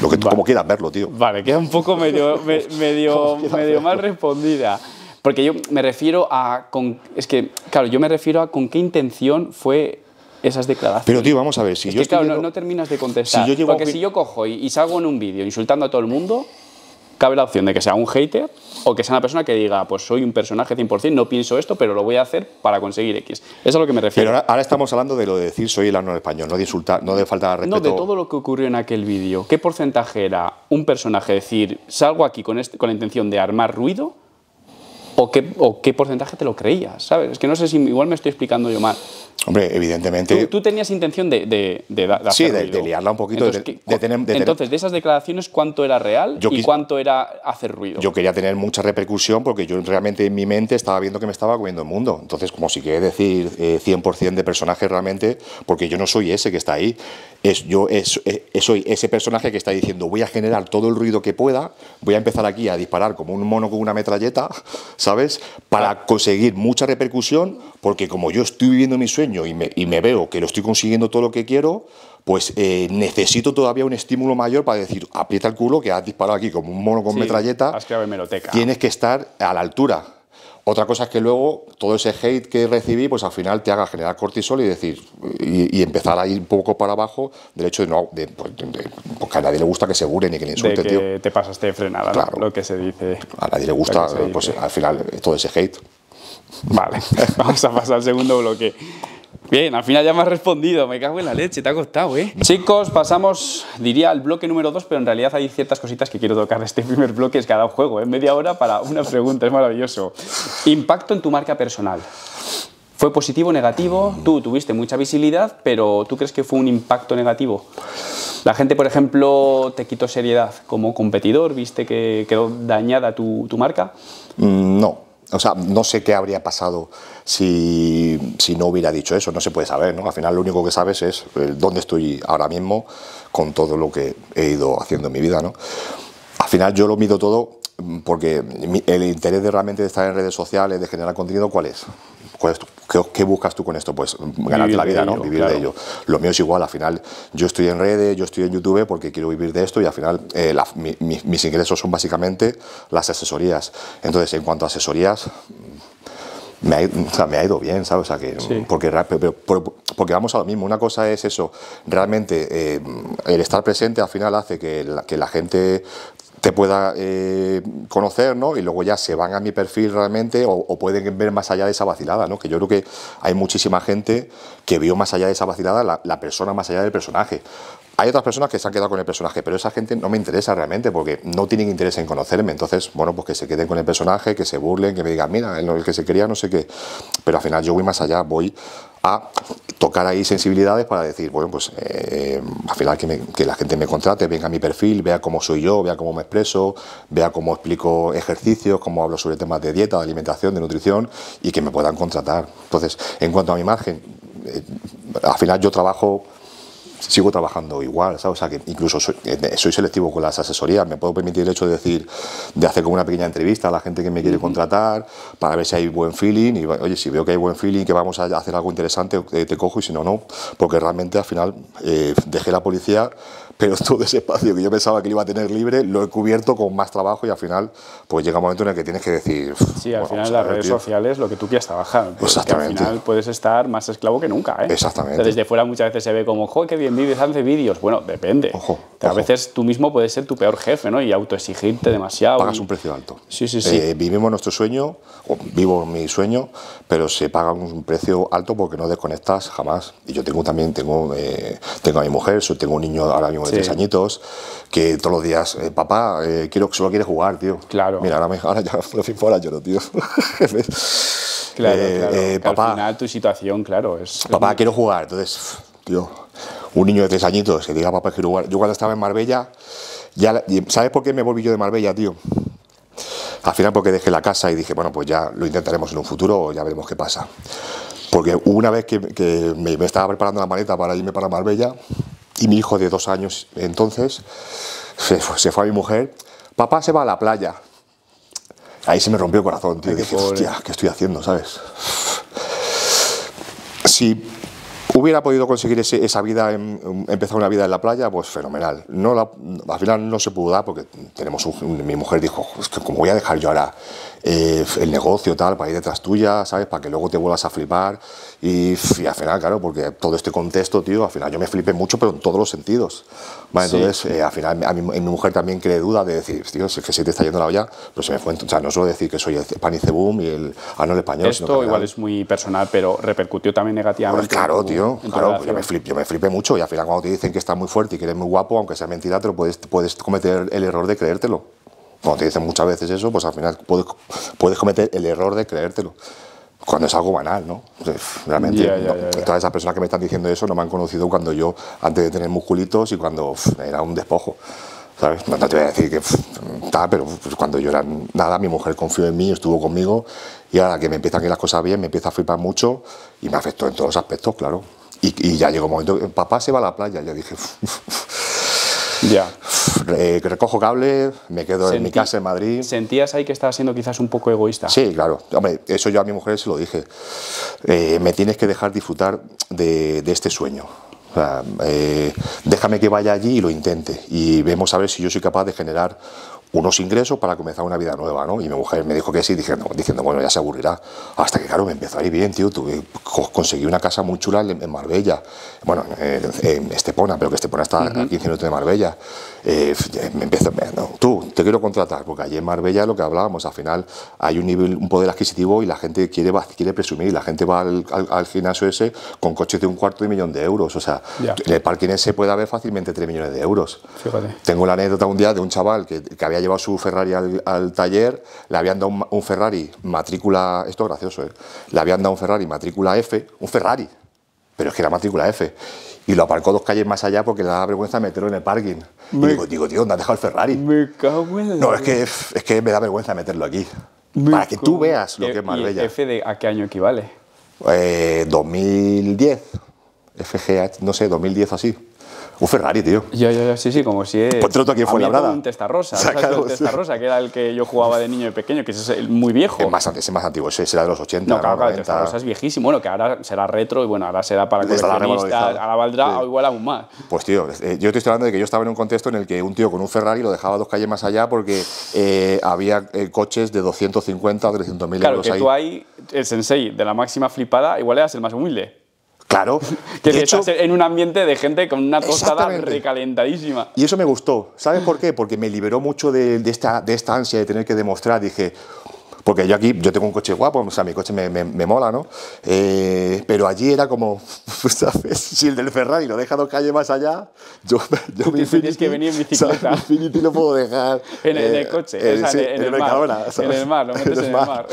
Lo que tú, vale. Como quieras verlo, tío. Vale, queda un poco medio, me, medio, medio mal respondida. Porque yo me refiero a... Con, es que, claro, yo me refiero a con qué intención fue esas declaraciones. Pero, tío, vamos a ver, si es yo... Que, claro, llego, no, no terminas de contestar. Si yo porque si yo cojo y, y salgo en un vídeo insultando a todo el mundo, cabe la opción de que sea un hater o que sea una persona que diga, pues soy un personaje cien por cien, no pienso esto, pero lo voy a hacer para conseguir X. Eso es a lo que me refiero. Pero ahora, ahora estamos hablando de lo de decir soy el Arnold español, no de insultar, no de falta de respeto. No, de todo lo que ocurrió en aquel vídeo. ¿Qué porcentaje era un personaje decir, salgo aquí con, este, con la intención de armar ruido? O qué, ¿O qué porcentaje te lo creías? ¿Sabes? Es que no sé si igual me estoy explicando yo mal. Hombre, evidentemente... Tú, tú tenías intención de... de, de, de sí, de, de liarla un poquito. Entonces, de, de tener, de entonces, de esas declaraciones, ¿cuánto era real y cuánto era hacer ruido? Yo quería tener mucha repercusión porque yo realmente en mi mente estaba viendo que me estaba comiendo el mundo. Entonces, como si quería decir eh, cien por cien de personaje realmente, porque yo no soy ese que está ahí. Es, yo es, es, soy ese personaje que está diciendo voy a generar todo el ruido que pueda, voy a empezar aquí a disparar como un mono con una metralleta... ¿Sabes? Para conseguir mucha repercusión, porque como yo estoy viviendo mi sueño y me, y me veo que lo estoy consiguiendo todo lo que quiero, pues eh, necesito todavía un estímulo mayor para decir, aprieta el culo que has disparado aquí como un mono con sí, metralleta. Has creado hemeroteca. Tienes que estar a la altura. Otra cosa es que luego todo ese hate que recibí, pues al final te haga generar cortisol y decir y, y empezar a ir un poco para abajo del hecho de no, de, pues, de, porque a nadie le gusta que se buren y que le insulte, de que tío. Te pasaste frenada, claro. ¿no? Lo que se dice. A nadie le gusta, pues al final todo ese hate. Vale, vamos a pasar al segundo bloque. Bien, al final ya me has respondido, me cago en la leche, te ha costado, ¿eh? Chicos, pasamos, diría, al bloque número dos, pero en realidad hay ciertas cositas que quiero tocar de este primer bloque, es que ha dado juego, ¿eh? Media hora para una pregunta, es maravilloso. Impacto en tu marca personal. ¿Fue positivo, negativo? Tú tuviste mucha visibilidad, pero ¿tú crees que fue un impacto negativo? La gente, por ejemplo, te quitó seriedad como competidor, ¿viste que quedó dañada tu, tu marca? No, o sea, no sé qué habría pasado si, si no hubiera dicho eso, no se puede saber, ¿no? Al final lo único que sabes es dónde estoy ahora mismo con todo lo que he ido haciendo en mi vida, ¿no? Al final yo lo mido todo porque el interés de realmente de estar en redes sociales, de generar contenido, ¿cuál es? ¿Cuál es tu? ¿Qué, ¿Qué buscas tú con esto? Pues ganarte la vida, ¿no? Vivir de ello. Lo mío es igual, al final yo estoy en redes, yo estoy en YouTube porque quiero vivir de esto y al final eh, la, mi, mi, mis ingresos son básicamente las asesorías. Entonces, en cuanto a asesorías, me ha, o sea, me ha ido bien, ¿sabes? O sea, que, sí. porque, pero, pero, porque vamos a lo mismo, una cosa es eso, realmente eh, el estar presente al final hace que la, que la gente te pueda eh, conocer, ¿no? Y luego ya se van a mi perfil realmente o, o pueden ver más allá de esa vacilada, ¿no? Que yo creo que hay muchísima gente que vio más allá de esa vacilada la, la persona más allá del personaje. Hay otras personas que se han quedado con el personaje, pero esa gente no me interesa realmente porque no tienen interés en conocerme. Entonces, bueno, pues que se queden con el personaje, que se burlen, que me digan, mira, el que se quería no sé qué. Pero al final yo voy más allá, voy a tocar ahí sensibilidades para decir, bueno, pues eh, al final que, me, que la gente me contrate, venga a mi perfil, vea cómo soy yo, vea cómo me expreso, vea cómo explico ejercicios, cómo hablo sobre temas de dieta, de alimentación, de nutrición y que me puedan contratar. Entonces, en cuanto a mi imagen, eh, al final yo trabajo... Sigo trabajando igual, ¿sabes? O sea, que incluso soy, soy selectivo con las asesorías, me puedo permitir el hecho de decir, de hacer como una pequeña entrevista a la gente que me quiere contratar para ver si hay buen feeling y, oye, si veo que hay buen feeling, que vamos a hacer algo interesante, te cojo y si no, no, porque realmente al final eh, dejé la policía, pero todo ese espacio que yo pensaba que lo iba a tener libre, lo he cubierto con más trabajo y al final, pues llega un momento en el que tienes que decir... Sí, al bueno, final las redes sociales, lo que tú quieras trabajar. Exactamente. Al final puedes estar más esclavo que nunca, ¿eh? Exactamente. O sea, desde fuera muchas veces se ve como, jo, qué bien vives, hace vídeos. Bueno, depende. Ojo, a ojo. veces tú mismo puedes ser tu peor jefe, ¿no? Y autoexigirte demasiado. Pagas y... un precio alto. Sí, sí, sí. Eh, vivimos nuestro sueño, o vivo mi sueño, pero se paga un precio alto porque no desconectas jamás. Y yo tengo también, tengo, eh, tengo a mi mujer, tengo un niño ahora mismo de sí. tres añitos, que todos los días, eh, papá, eh, quiero, solo quiere jugar, tío. Claro. Mira, ahora, me, ahora ya ahora lloro, tío. Claro, eh, claro. Eh, papá, al final tu situación, claro, es... Papá, es... quiero jugar, entonces, tío, un niño de tres añitos que diga, papá, quiero jugar. Yo cuando estaba en Marbella, ya, ¿sabes por qué me volví yo de Marbella, tío? Al final porque dejé la casa y dije, bueno, pues ya lo intentaremos en un futuro o ya veremos qué pasa. Porque una vez que, que me, me estaba preparando la maleta para irme para Marbella... Y mi hijo de dos años entonces se fue, se fue a mi mujer. Papá se va a la playa. Ahí se me rompió el corazón, tío. Ay, dije, pobre. Hostia, ¿qué estoy haciendo, sabes? Si hubiera podido conseguir ese, esa vida, en, empezar una vida en la playa, pues fenomenal. No la, al final no se pudo dar porque tenemos un, mi mujer dijo, es que como voy a dejar yo ahora eh, el negocio tal para ir detrás tuya, ¿sabes? Para que luego te vuelvas a flipar. Y, y al final, claro, porque todo este contexto, tío, al final yo me flipé mucho, pero en todos los sentidos. ¿Vale? Sí. Entonces, eh, al final, a mi, a mi mujer también cree duda de decir, tío, es que se te está yendo la olla, pero se me fue. O sea, no suelo decir que soy el Spanish Boom y el Arnold español. Esto sino igual es muy personal, pero repercutió también negativamente. Pues claro, tío, claro, yo me, flip, yo me flipé mucho y al final cuando te dicen que estás muy fuerte y que eres muy guapo, aunque sea mentira, te lo puedes, puedes cometer el error de creértelo. Cuando te dicen muchas veces eso, pues al final puedes, puedes cometer el error de creértelo. Cuando es algo banal, ¿no? Realmente, yeah, yeah, yeah, yeah. todas esas personas que me están diciendo eso no me han conocido cuando yo, antes de tener musculitos y cuando pff, era un despojo, ¿sabes? No, no te voy a decir que pff, ta, pero pff, cuando yo era nada, mi mujer confió en mí, estuvo conmigo y ahora que me empiezan a ir las cosas bien, me empieza a flipar mucho y me afectó en todos los aspectos, claro. Y, y ya llegó un momento que papá se va a la playa, ya dije... Ya. Yeah. Re, recojo cable, me quedo Sentí, en mi casa en Madrid. ¿Sentías ahí que estabas siendo quizás un poco egoísta? Sí, claro. Hombre, eso yo a mi mujer se lo dije. Eh, me tienes que dejar disfrutar de, de este sueño. O sea, eh, déjame que vaya allí y lo intente. Y vemos a ver si yo soy capaz de generar unos ingresos para comenzar una vida nueva, ¿no? Y mi mujer me dijo que sí, diciendo, diciendo bueno, ya se aburrirá. Hasta que, claro, me empezó a ir bien, tío. Tuve, conseguí una casa muy chula en Marbella. Bueno, en Estepona, pero que Estepona está uh-huh. a quince minutos de Marbella. eh, me empieza, no, tú, te quiero contratar, porque allí en Marbella lo que hablábamos, al final hay un nivel, un poder adquisitivo y la gente quiere, quiere presumir, la gente va al, al, al gimnasio ese con coches de un cuarto de millón de euros, o sea, yeah. en el parking ese puede haber fácilmente tres millones de euros. Fíjate. Tengo la anécdota un día de un chaval que, que había llevado su Ferrari al, al taller, le habían dado un, un Ferrari matrícula, esto es gracioso, ¿eh? le habían dado un Ferrari matrícula F, un Ferrari, pero es que era matrícula F. Y lo aparcó dos calles más allá porque le daba vergüenza meterlo en el parking. Me y digo, digo, tío, ¿dónde has dejado el Ferrari? Me cago en la... No, es que, es que me da vergüenza meterlo aquí. Me Para que tú veas lo que es Marbella. ¿Y F de a qué año equivale? Eh, dos mil diez. F G H, no sé, dos mil diez o así. Un Ferrari, tío. Ya, ya, ya, sí, sí, como si es... Pues otro aquí fue labrada. Un Testarrosa, ¿no? Un Testarrosa, que era el que yo jugaba de niño y pequeño, que es el muy viejo. Es más, es más antiguo, ese será de los ochenta, no, claro, claro, el Testarrosa es viejísimo, bueno, que ahora será retro y bueno, ahora será para coleccionistas, ahora valdrá sí. o igual aún más. Pues tío, eh, yo te estoy hablando de que yo estaba en un contexto en el que un tío con un Ferrari lo dejaba dos calles más allá porque eh, había eh, coches de doscientos cincuenta o trescientos mil claro, euros ahí. Claro, que tú ahí, el sensei de la máxima flipada, igual eras el más humilde. Claro. Que de hecho, estás en un ambiente de gente con una tostada recalentadísima. Y eso me gustó. ¿Sabes por qué? Porque me liberó mucho de, de, esta, de esta ansia de tener que demostrar. Dije, porque yo aquí, yo tengo un coche guapo, o sea, mi coche me, me, me mola, ¿no? Eh, pero allí era como, ¿sabes? Si el del Ferrari lo deja dos calles más allá, yo, yo mi Infiniti... Tienes que venir en bicicleta. Mi Infiniti lo puedo dejar. en, el, en el coche, eh, esa, sí, en, en, en el, el mar. Mercadona, en el mar, lo metes en el mar. mar.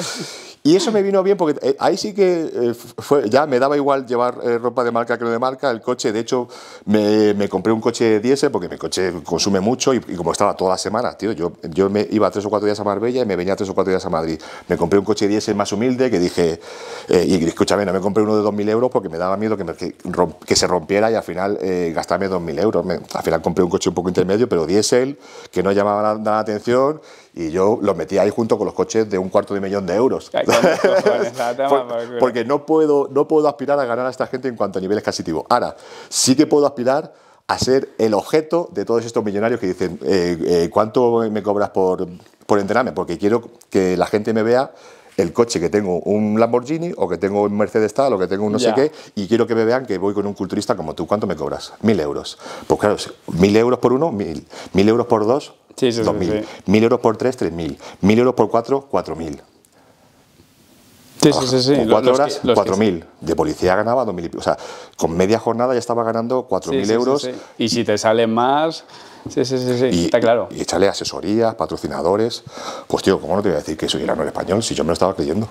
Y eso me vino bien porque ahí sí que fue, ya me daba igual llevar ropa de marca que no de marca, el coche, de hecho me, me compré un coche diésel porque mi coche consume mucho y, y como estaba todas las semanas, tío, yo, yo me iba tres o cuatro días a Marbella y me venía tres o cuatro días a Madrid. Me compré un coche diésel más humilde que dije, eh, y escúchame, no me compré uno de dos mil euros porque me daba miedo que, me, que, romp, que se rompiera y al final eh, gastarme dos mil euros. Me, al final compré un coche un poco intermedio, pero diésel, que no llamaba nada la, la atención. Y yo los metí ahí junto con los coches de un cuarto de millón de euros. Porque no puedo, no puedo aspirar a ganar a esta gente en cuanto a niveles adquisitivos. Ahora, sí que puedo aspirar a ser el objeto de todos estos millonarios que dicen eh, eh, ¿cuánto me cobras por, por entrenarme? Porque quiero que la gente me vea el coche que tengo, un Lamborghini, o que tengo un Mercedes tal, o que tengo un no yeah. sé qué, y quiero que me vean que voy con un culturista como tú. ¿Cuánto me cobras? Mil euros. Pues claro, mil euros por uno, mil. Mil euros por dos... Sí, sí, dos mil. Sí, sí. Mil euros por tres, tres mil. Mil euros por cuatro, cuatro mil. Sí, sí, sí, sí. Con cuatro los horas, que, cuatro mil. Sí. De policía ganaba dos mil y pico. O sea, con media jornada ya estaba ganando cuatro sí, mil sí, euros. Sí, sí. Y si te salen más... Sí, sí, sí, sí. Y, está claro. Y échale asesorías, patrocinadores... Pues tío, ¿cómo no te voy a decir que soy el Arnold español si yo me lo estaba creyendo?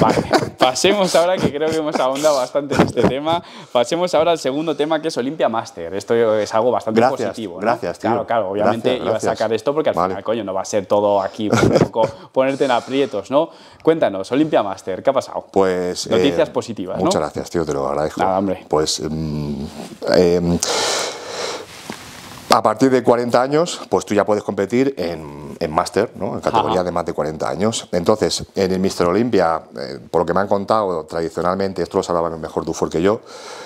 Vale, pasemos ahora, que creo que hemos ahondado bastante en este tema, pasemos ahora al segundo tema, que es Olympia Master. Esto es algo bastante gracias, positivo, ¿no? Gracias, tío. Claro, claro, obviamente gracias, iba gracias. a sacar esto porque al vale. final, coño, no va a ser todo aquí, un poco ponerte en aprietos, ¿no? Cuéntanos, Olympia Master, ¿qué ha pasado? Pues... Noticias eh, positivas, muchas ¿no? Muchas gracias, tío, te lo agradezco. Nada, hombre. Pues... Mm, eh, a partir de cuarenta años, pues tú ya puedes competir en, en máster, ¿no? En categoría Ajá. de más de cuarenta años. Entonces, en el míster Olympia, eh, por lo que me han contado, tradicionalmente, esto lo sabían mejor Dufour que yo,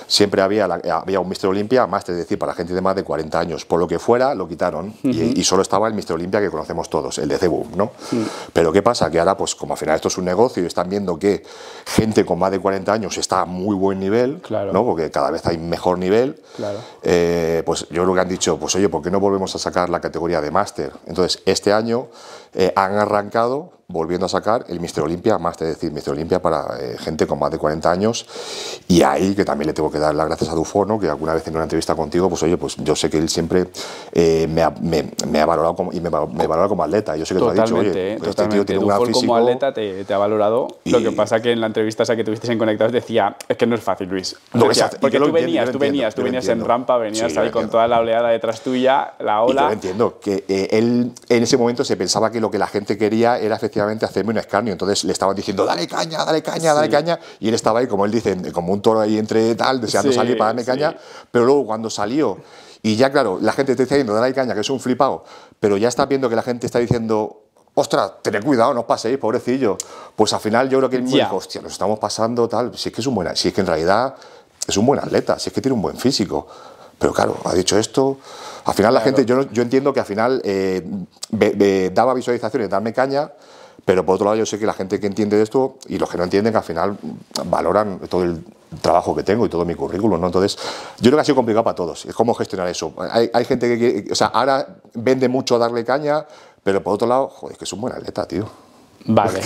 siempre había, la, había un míster Olympia máster, es decir, para gente de más de cuarenta años. Por lo que fuera, lo quitaron uh-huh. y, y solo estaba el míster Olympia que conocemos todos, el de C B U M, ¿no? Uh-huh. Pero ¿qué pasa? Que ahora, pues como al final esto es un negocio y están viendo que gente con más de cuarenta años está a muy buen nivel, claro. ¿no? Porque cada vez hay mejor nivel, claro. eh, pues yo creo que han dicho, pues oye, ¿por qué no volvemos a sacar la categoría de máster? Entonces, este año eh, han arrancado volviendo a sacar el míster Olympia Máster, es decir, míster Olympia para eh, gente con más de cuarenta años. Y ahí, que también le tengo que dar las gracias a Dufour, ¿no? Que alguna vez en una entrevista contigo, pues oye, pues yo sé que él siempre eh, me, ha, me, me ha valorado como, y me, me valora como atleta. Yo sé que totalmente, tú has dicho, oye, eh, pues este tío tiene un gran físico. Como atleta te, te ha valorado. Y... Lo que pasa que en la entrevista esa que tuviste en Conectados decía, es que no es fácil, Luis. No, decía, exacto, porque tú, entiendo, venías, tú venías, tú venías en rampa, venías sí, ahí con toda la oleada detrás tuya, la ola. Y yo lo entiendo, que eh, él en ese momento se pensaba que lo que la gente quería era efectivamente hacerme un escarnio, entonces le estaban diciendo dale caña, dale caña, dale sí. caña, y él estaba ahí, como él dice, como un toro ahí entre tal, deseando sí, salir para darme sí. caña, pero luego cuando salió, y ya claro, la gente te está diciendo dale caña, que es un flipado, pero ya estás viendo que la gente está diciendo ostras, tened cuidado, no os paséis, pobrecillo, pues al final yo creo que él yeah. dijo, hostia, nos estamos pasando tal, si es que es un buen, si es que en realidad es un buen atleta, si es que tiene un buen físico. Pero claro, ha dicho esto, al final la claro. gente, yo, yo entiendo que al final eh, me, me daba visualizaciones, darme caña, pero por otro lado yo sé que la gente que entiende de esto y los que no entienden, que al final valoran todo el trabajo que tengo y todo mi currículum, ¿no? Entonces, yo creo que ha sido complicado para todos. Es cómo gestionar eso. Hay, hay gente que quiere, o sea, ahora vende mucho darle caña, pero por otro lado, joder, es que es un buen atleta, tío. Vale.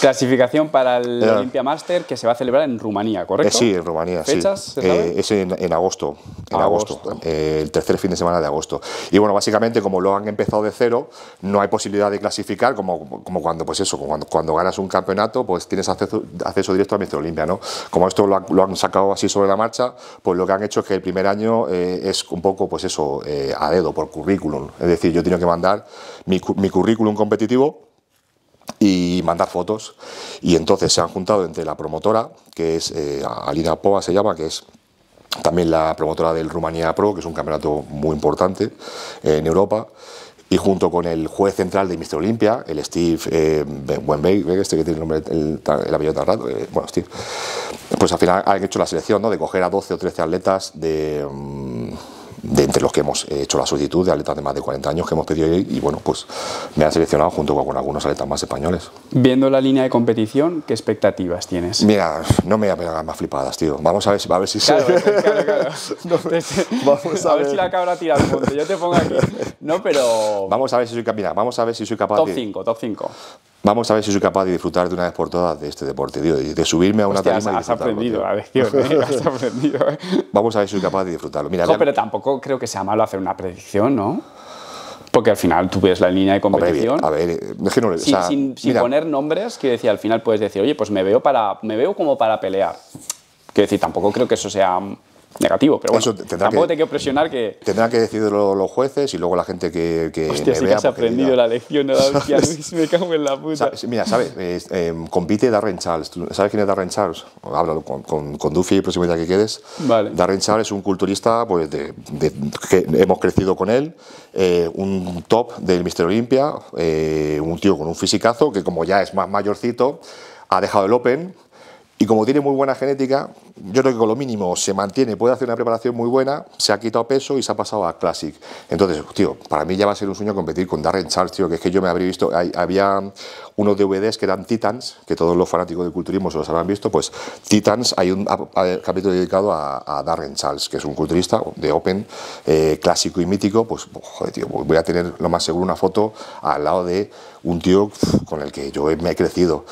Clasificación para el eh, Olympia Master que se va a celebrar en Rumanía, ¿correcto? Eh, sí, en Rumanía. ¿Fechas? Sí. ¿Se sabe? Eh, es en, en agosto, en agosto, agosto eh, el tercer fin de semana de agosto. Y bueno, básicamente, como lo han empezado de cero, no hay posibilidad de clasificar, como, como cuando, pues eso, cuando, cuando ganas un campeonato, pues tienes acceso, acceso directo a mister Olympia, ¿no? Como esto lo han, lo han sacado así sobre la marcha, pues lo que han hecho es que el primer año eh, es un poco, pues eso, eh, a dedo, por currículum. Es decir, yo tengo que mandar mi, mi currículum competitivo y mandar fotos, y entonces se han juntado entre la promotora, que es eh, Alina Popa se llama, que es también la promotora del Rumanía Pro, que es un campeonato muy importante eh, en Europa, y junto con el juez central de mister Olympia, el Steve eh, Wenbei, este que tiene el nombre, el, el apellido tan raro, eh, bueno, Steve, pues al final han hecho la selección, ¿no?, de coger a doce o trece atletas de... Um, de entre los que hemos hecho la solicitud de atletas de más de cuarenta años que hemos pedido, y bueno, pues me han seleccionado junto con algunos atletas más españoles. Viendo la línea de competición, ¿qué expectativas tienes? Mira, no me hagas más flipadas, tío. Vamos a ver si... A ver si claro, se... claro, claro. No, vamos a, a ver, ver si la cabra tira al monte. Yo te pongo aquí. No, pero... Vamos a ver si soy, mira, vamos a ver si soy capaz top de... cinco, top cinco. Vamos a ver si soy capaz de disfrutar de una vez por todas de este deporte, tío, de subirme a una tarima y disfrutarlo. Has aprendido, a ver, tío, ¿eh? Has aprendido. Vamos a ver si soy capaz de disfrutarlo. Mira, no, pero tampoco creo que sea malo hacer una predicción, ¿no? Porque al final tú ves la línea de competición. A ver, es que no, o sea, sin, sin, sin poner nombres, que decir, al final puedes decir, oye, pues me veo para, me veo como para pelear. Quiero decir, tampoco creo que eso sea negativo, pero bueno, tampoco que, te quiero presionar que... Tendrán que decidirlo los jueces y luego la gente que, que hostia, me sí vea... Hostia, has aprendido la lección, ¿no? Hostia, Luis, me cago en la puta. Mira, ¿sabes? Eh, eh, compite Darren Charles. ¿Sabes quién es Darren Charles? Háblalo con, con, con Duffy, próximo día que quedes. Vale. Darren Charles es un culturista, pues, de, de, que hemos crecido con él, eh, un top del mister Olympia, eh, un tío con un fisicazo que, como ya es más mayorcito, ha dejado el Open. Y como tiene muy buena genética, yo creo que con lo mínimo se mantiene, puede hacer una preparación muy buena, se ha quitado peso y se ha pasado a Classic. Entonces, tío, para mí ya va a ser un sueño competir con Darren Charles, tío, que es que yo me habría visto, hay, había unos D V Ds que eran Titans, que todos los fanáticos del culturismo se los habrán visto, pues Titans, hay un a, a, capítulo dedicado a, a Darren Charles, que es un culturista de Open, eh, clásico y mítico, pues, joder, tío, voy a tener lo más seguro una foto al lado de un tío con el que yo me he crecido.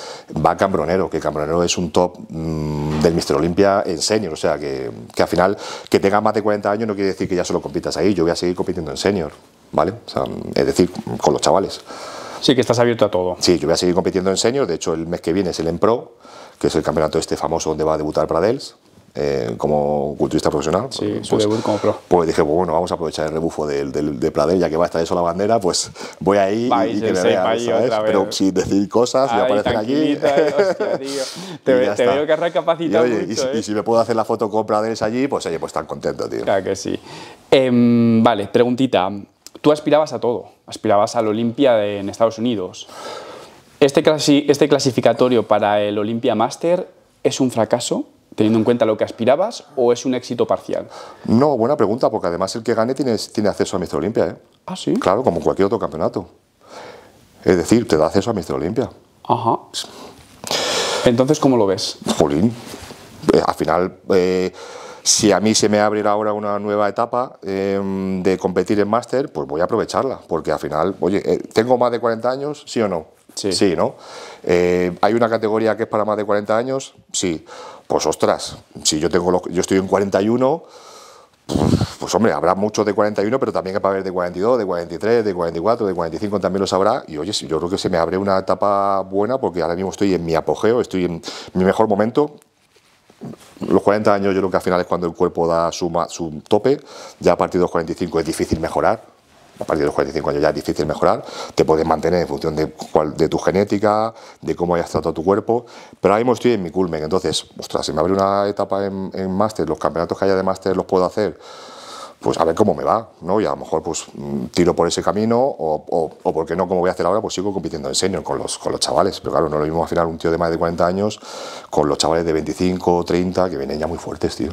Va Cambronero, que Cambronero es un top mmm, del mister Olympia en senior, o sea que, que al final que tengas más de cuarenta años no quiere decir que ya solo compitas ahí, yo voy a seguir compitiendo en senior, ¿vale? O sea, es decir, con los chavales. Sí, que estás abierto a todo. Sí, yo voy a seguir compitiendo en senior, de hecho el mes que viene es el N Pro, que es el campeonato este famoso donde va a debutar Pradels. Eh, como culturista profesional, sí, pues, debut como pro. Pues dije, bueno, vamos a aprovechar el rebufo del, del, de Pradel, ya que va a estar eso la bandera, pues voy ahí país, y que me vean, pero sin decir cosas, me aparecen aquí. Hostia, tío. Te, te veo que has recapacitado y, oye, mucho, y, eh. y si me puedo hacer la foto con Pradels allí, pues oye, pues tan contento, tío. Claro que sí. Eh, vale, preguntita. Tú aspirabas a todo, aspirabas al Olympia de, en Estados Unidos. Este, clasi, este clasificatorio para el Olympia Master es un fracaso, teniendo en cuenta lo que aspirabas, ¿o es un éxito parcial? No, buena pregunta, porque además el que gane tiene, tiene acceso a mister Olympia, ¿eh? Ah, sí. Claro, como cualquier otro campeonato. Es decir, te da acceso a mister Olympia. Ajá. Entonces, ¿cómo lo ves? Jolín. Eh, al final, eh, si a mí se me abre ahora una nueva etapa eh, de competir en máster, pues voy a aprovecharla, porque al final, oye, eh, ¿tengo más de cuarenta años, sí o no? Sí. Sí, ¿no? Eh, ¿Hay una categoría que es para más de cuarenta años? Sí. Pues ostras, si yo tengo los, yo estoy en cuarenta y uno, pues hombre, habrá muchos de cuarenta y uno, pero también que va a haber de cuarenta y dos, de cuarenta y tres, de cuarenta y cuatro, de cuarenta y cinco, también los habrá. Y oye, yo creo que se me abre una etapa buena, porque ahora mismo estoy en mi apogeo, estoy en mi mejor momento. Los cuarenta años yo creo que al final es cuando el cuerpo da su, su tope, ya a partir de los cuarenta y cinco es difícil mejorar. A partir de los cuarenta y cinco años ya es difícil mejorar, te puedes mantener en función de, cual, de tu genética, de cómo hayas tratado tu cuerpo, pero ahora mismo estoy en mi culmen, entonces, ostras, si me abre una etapa en, en máster, los campeonatos que haya de máster los puedo hacer, pues a ver cómo me va, ¿no? Y a lo mejor pues tiro por ese camino, o, o, o por qué no, como voy a hacer ahora, pues sigo compitiendo en senior con los, con los chavales, pero claro, no es lo mismo al final un tío de más de cuarenta años con los chavales de veinticinco, treinta, que vienen ya muy fuertes, tío.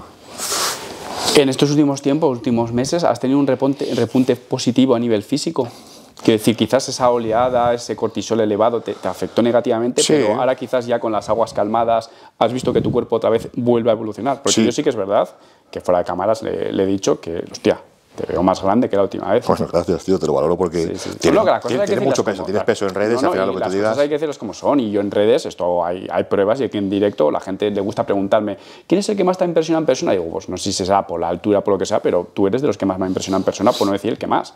En estos últimos tiempos, últimos meses, ¿has tenido un repunte, repunte positivo a nivel físico? Quiero decir, quizás esa oleada, ese cortisol elevado te, te afectó negativamente, sí. pero ahora quizás ya con las aguas calmadas has visto que tu cuerpo otra vez vuelve a evolucionar. Porque sí. yo sí que es verdad que fuera de cámaras le, le he dicho que, hostia, te veo más grande que la última vez. Pues no, gracias, tío, te lo valoro porque sí, sí. tiene, no, no, tiene, tiene mucho peso, como, tienes peso en redes, no, no, al final lo que te digas. Las cosas hay que decirlas como son, y yo en redes, esto hay, hay pruebas, y aquí en directo la gente le gusta preguntarme, ¿quién es el que más te impresiona en persona? Y digo, pues no sé si será por la altura, por lo que sea, pero tú eres de los que más me impresiona en persona, por no decir el que más.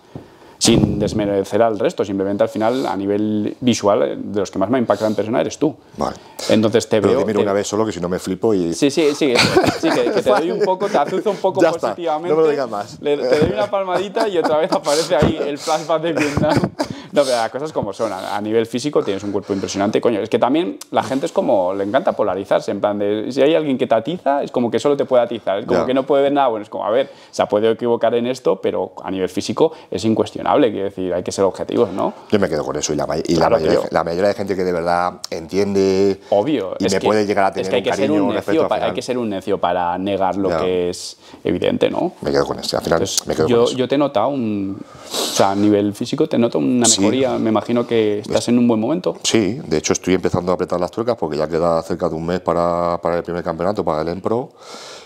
Sin desmerecer al resto, simplemente al final, a nivel visual, de los que más me ha impactado en persona eres tú. Vale. Entonces te Pero veo... Pero dime te... una vez solo, que si no me flipo y... Sí, sí, sí, sí que, que te doy un poco, te azuzo un poco ya positivamente. Está. No me lo digas más. Le, te doy una palmadita y otra vez aparece ahí el flashback de Vietnam. No, pero las cosas como son. A nivel físico tienes un cuerpo impresionante, coño. Es que también la gente es como... Le encanta polarizarse, en plan de... Si hay alguien que te atiza, es como que solo te puede atizar. Es como ya. que no puede ver nada bueno. Es como, a ver, se ha podido equivocar en esto, pero a nivel físico es incuestionable. Quiero decir, hay que ser objetivos, ¿no? Yo me quedo con eso. Y la, y claro, la, mayoría, la mayoría de gente que de verdad entiende... Obvio. Y es me que, puede llegar a tener es que hay un que cariño ser un necio para, Hay que ser un necio para negar lo ya. que es evidente, ¿no? Me quedo con eso. Al final Entonces, me quedo yo, con eso. Yo te he notado un... O sea, a nivel físico te noto una... Sí. Me imagino que estás en un buen momento. Sí, de hecho estoy empezando a apretar las tuercas porque ya queda cerca de un mes para, para el primer campeonato, para el Empro.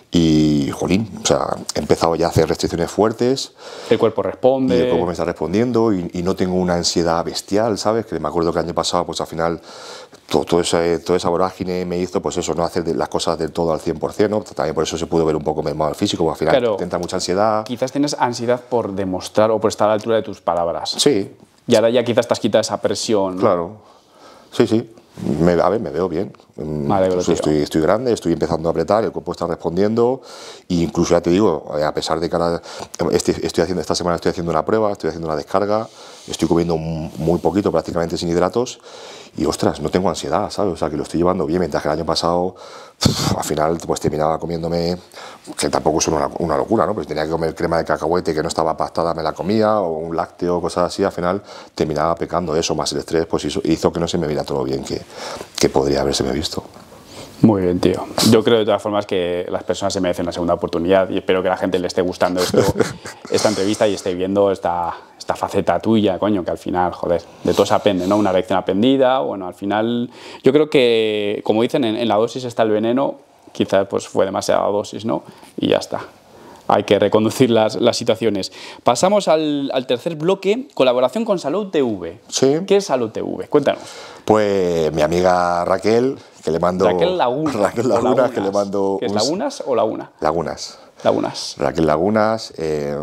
Y, jolín, o sea, he empezado ya a hacer restricciones fuertes. El cuerpo responde. Y el cuerpo me está respondiendo y, y no tengo una ansiedad bestial, ¿sabes? Que me acuerdo que el año pasado, pues al final, todo, todo ese, toda esa vorágine me hizo, pues eso, no hacer las cosas del todo al cien por cien, ¿no? También por eso se pudo ver un poco mermado el físico, porque al final claro, te entra mucha ansiedad. Quizás tienes ansiedad por demostrar o por estar a la altura de tus palabras. Sí. Y ahora ya quizás te has quitado esa presión, ¿no? Claro. Sí, sí. Me, a ver, me veo bien. Vale, pues estoy, estoy grande, estoy empezando a apretar, el cuerpo está respondiendo. E incluso ya te digo, a pesar de que ahora estoy, estoy haciendo, esta semana estoy haciendo una prueba, estoy haciendo una descarga, estoy comiendo muy poquito, prácticamente sin hidratos. Y, ostras, no tengo ansiedad, ¿sabes? O sea, que lo estoy llevando bien, mientras que el año pasado, al final, pues terminaba comiéndome, que tampoco es una, una locura, ¿no? Pues tenía que comer crema de cacahuete que no estaba pastada, me la comía, o un lácteo, cosas así, al final terminaba pecando eso, más el estrés, pues hizo, hizo que no se me viera todo bien que, que podría haberse me visto. Muy bien, tío. Yo creo de todas formas que las personas se merecen la segunda oportunidad y espero que la gente le esté gustando esto, esta entrevista y esté viendo esta, esta faceta tuya, coño, que al final, joder, de todo se aprende, ¿no? Una lección aprendida, bueno, al final... Yo creo que, como dicen, en, en la dosis está el veneno, quizás pues fue demasiada dosis, ¿no? Y ya está. Hay que reconducir las, las situaciones. Pasamos al, al tercer bloque, colaboración con Salud T V. Sí. ¿Qué es Salud T V? Cuéntanos. Pues mi amiga Raquel... Que le mando, Raquel Lagunas, Raquel Lagunas, Lagunas que le mando ¿que es Lagunas o Laguna? Lagunas. Lagunas. Raquel Lagunas eh,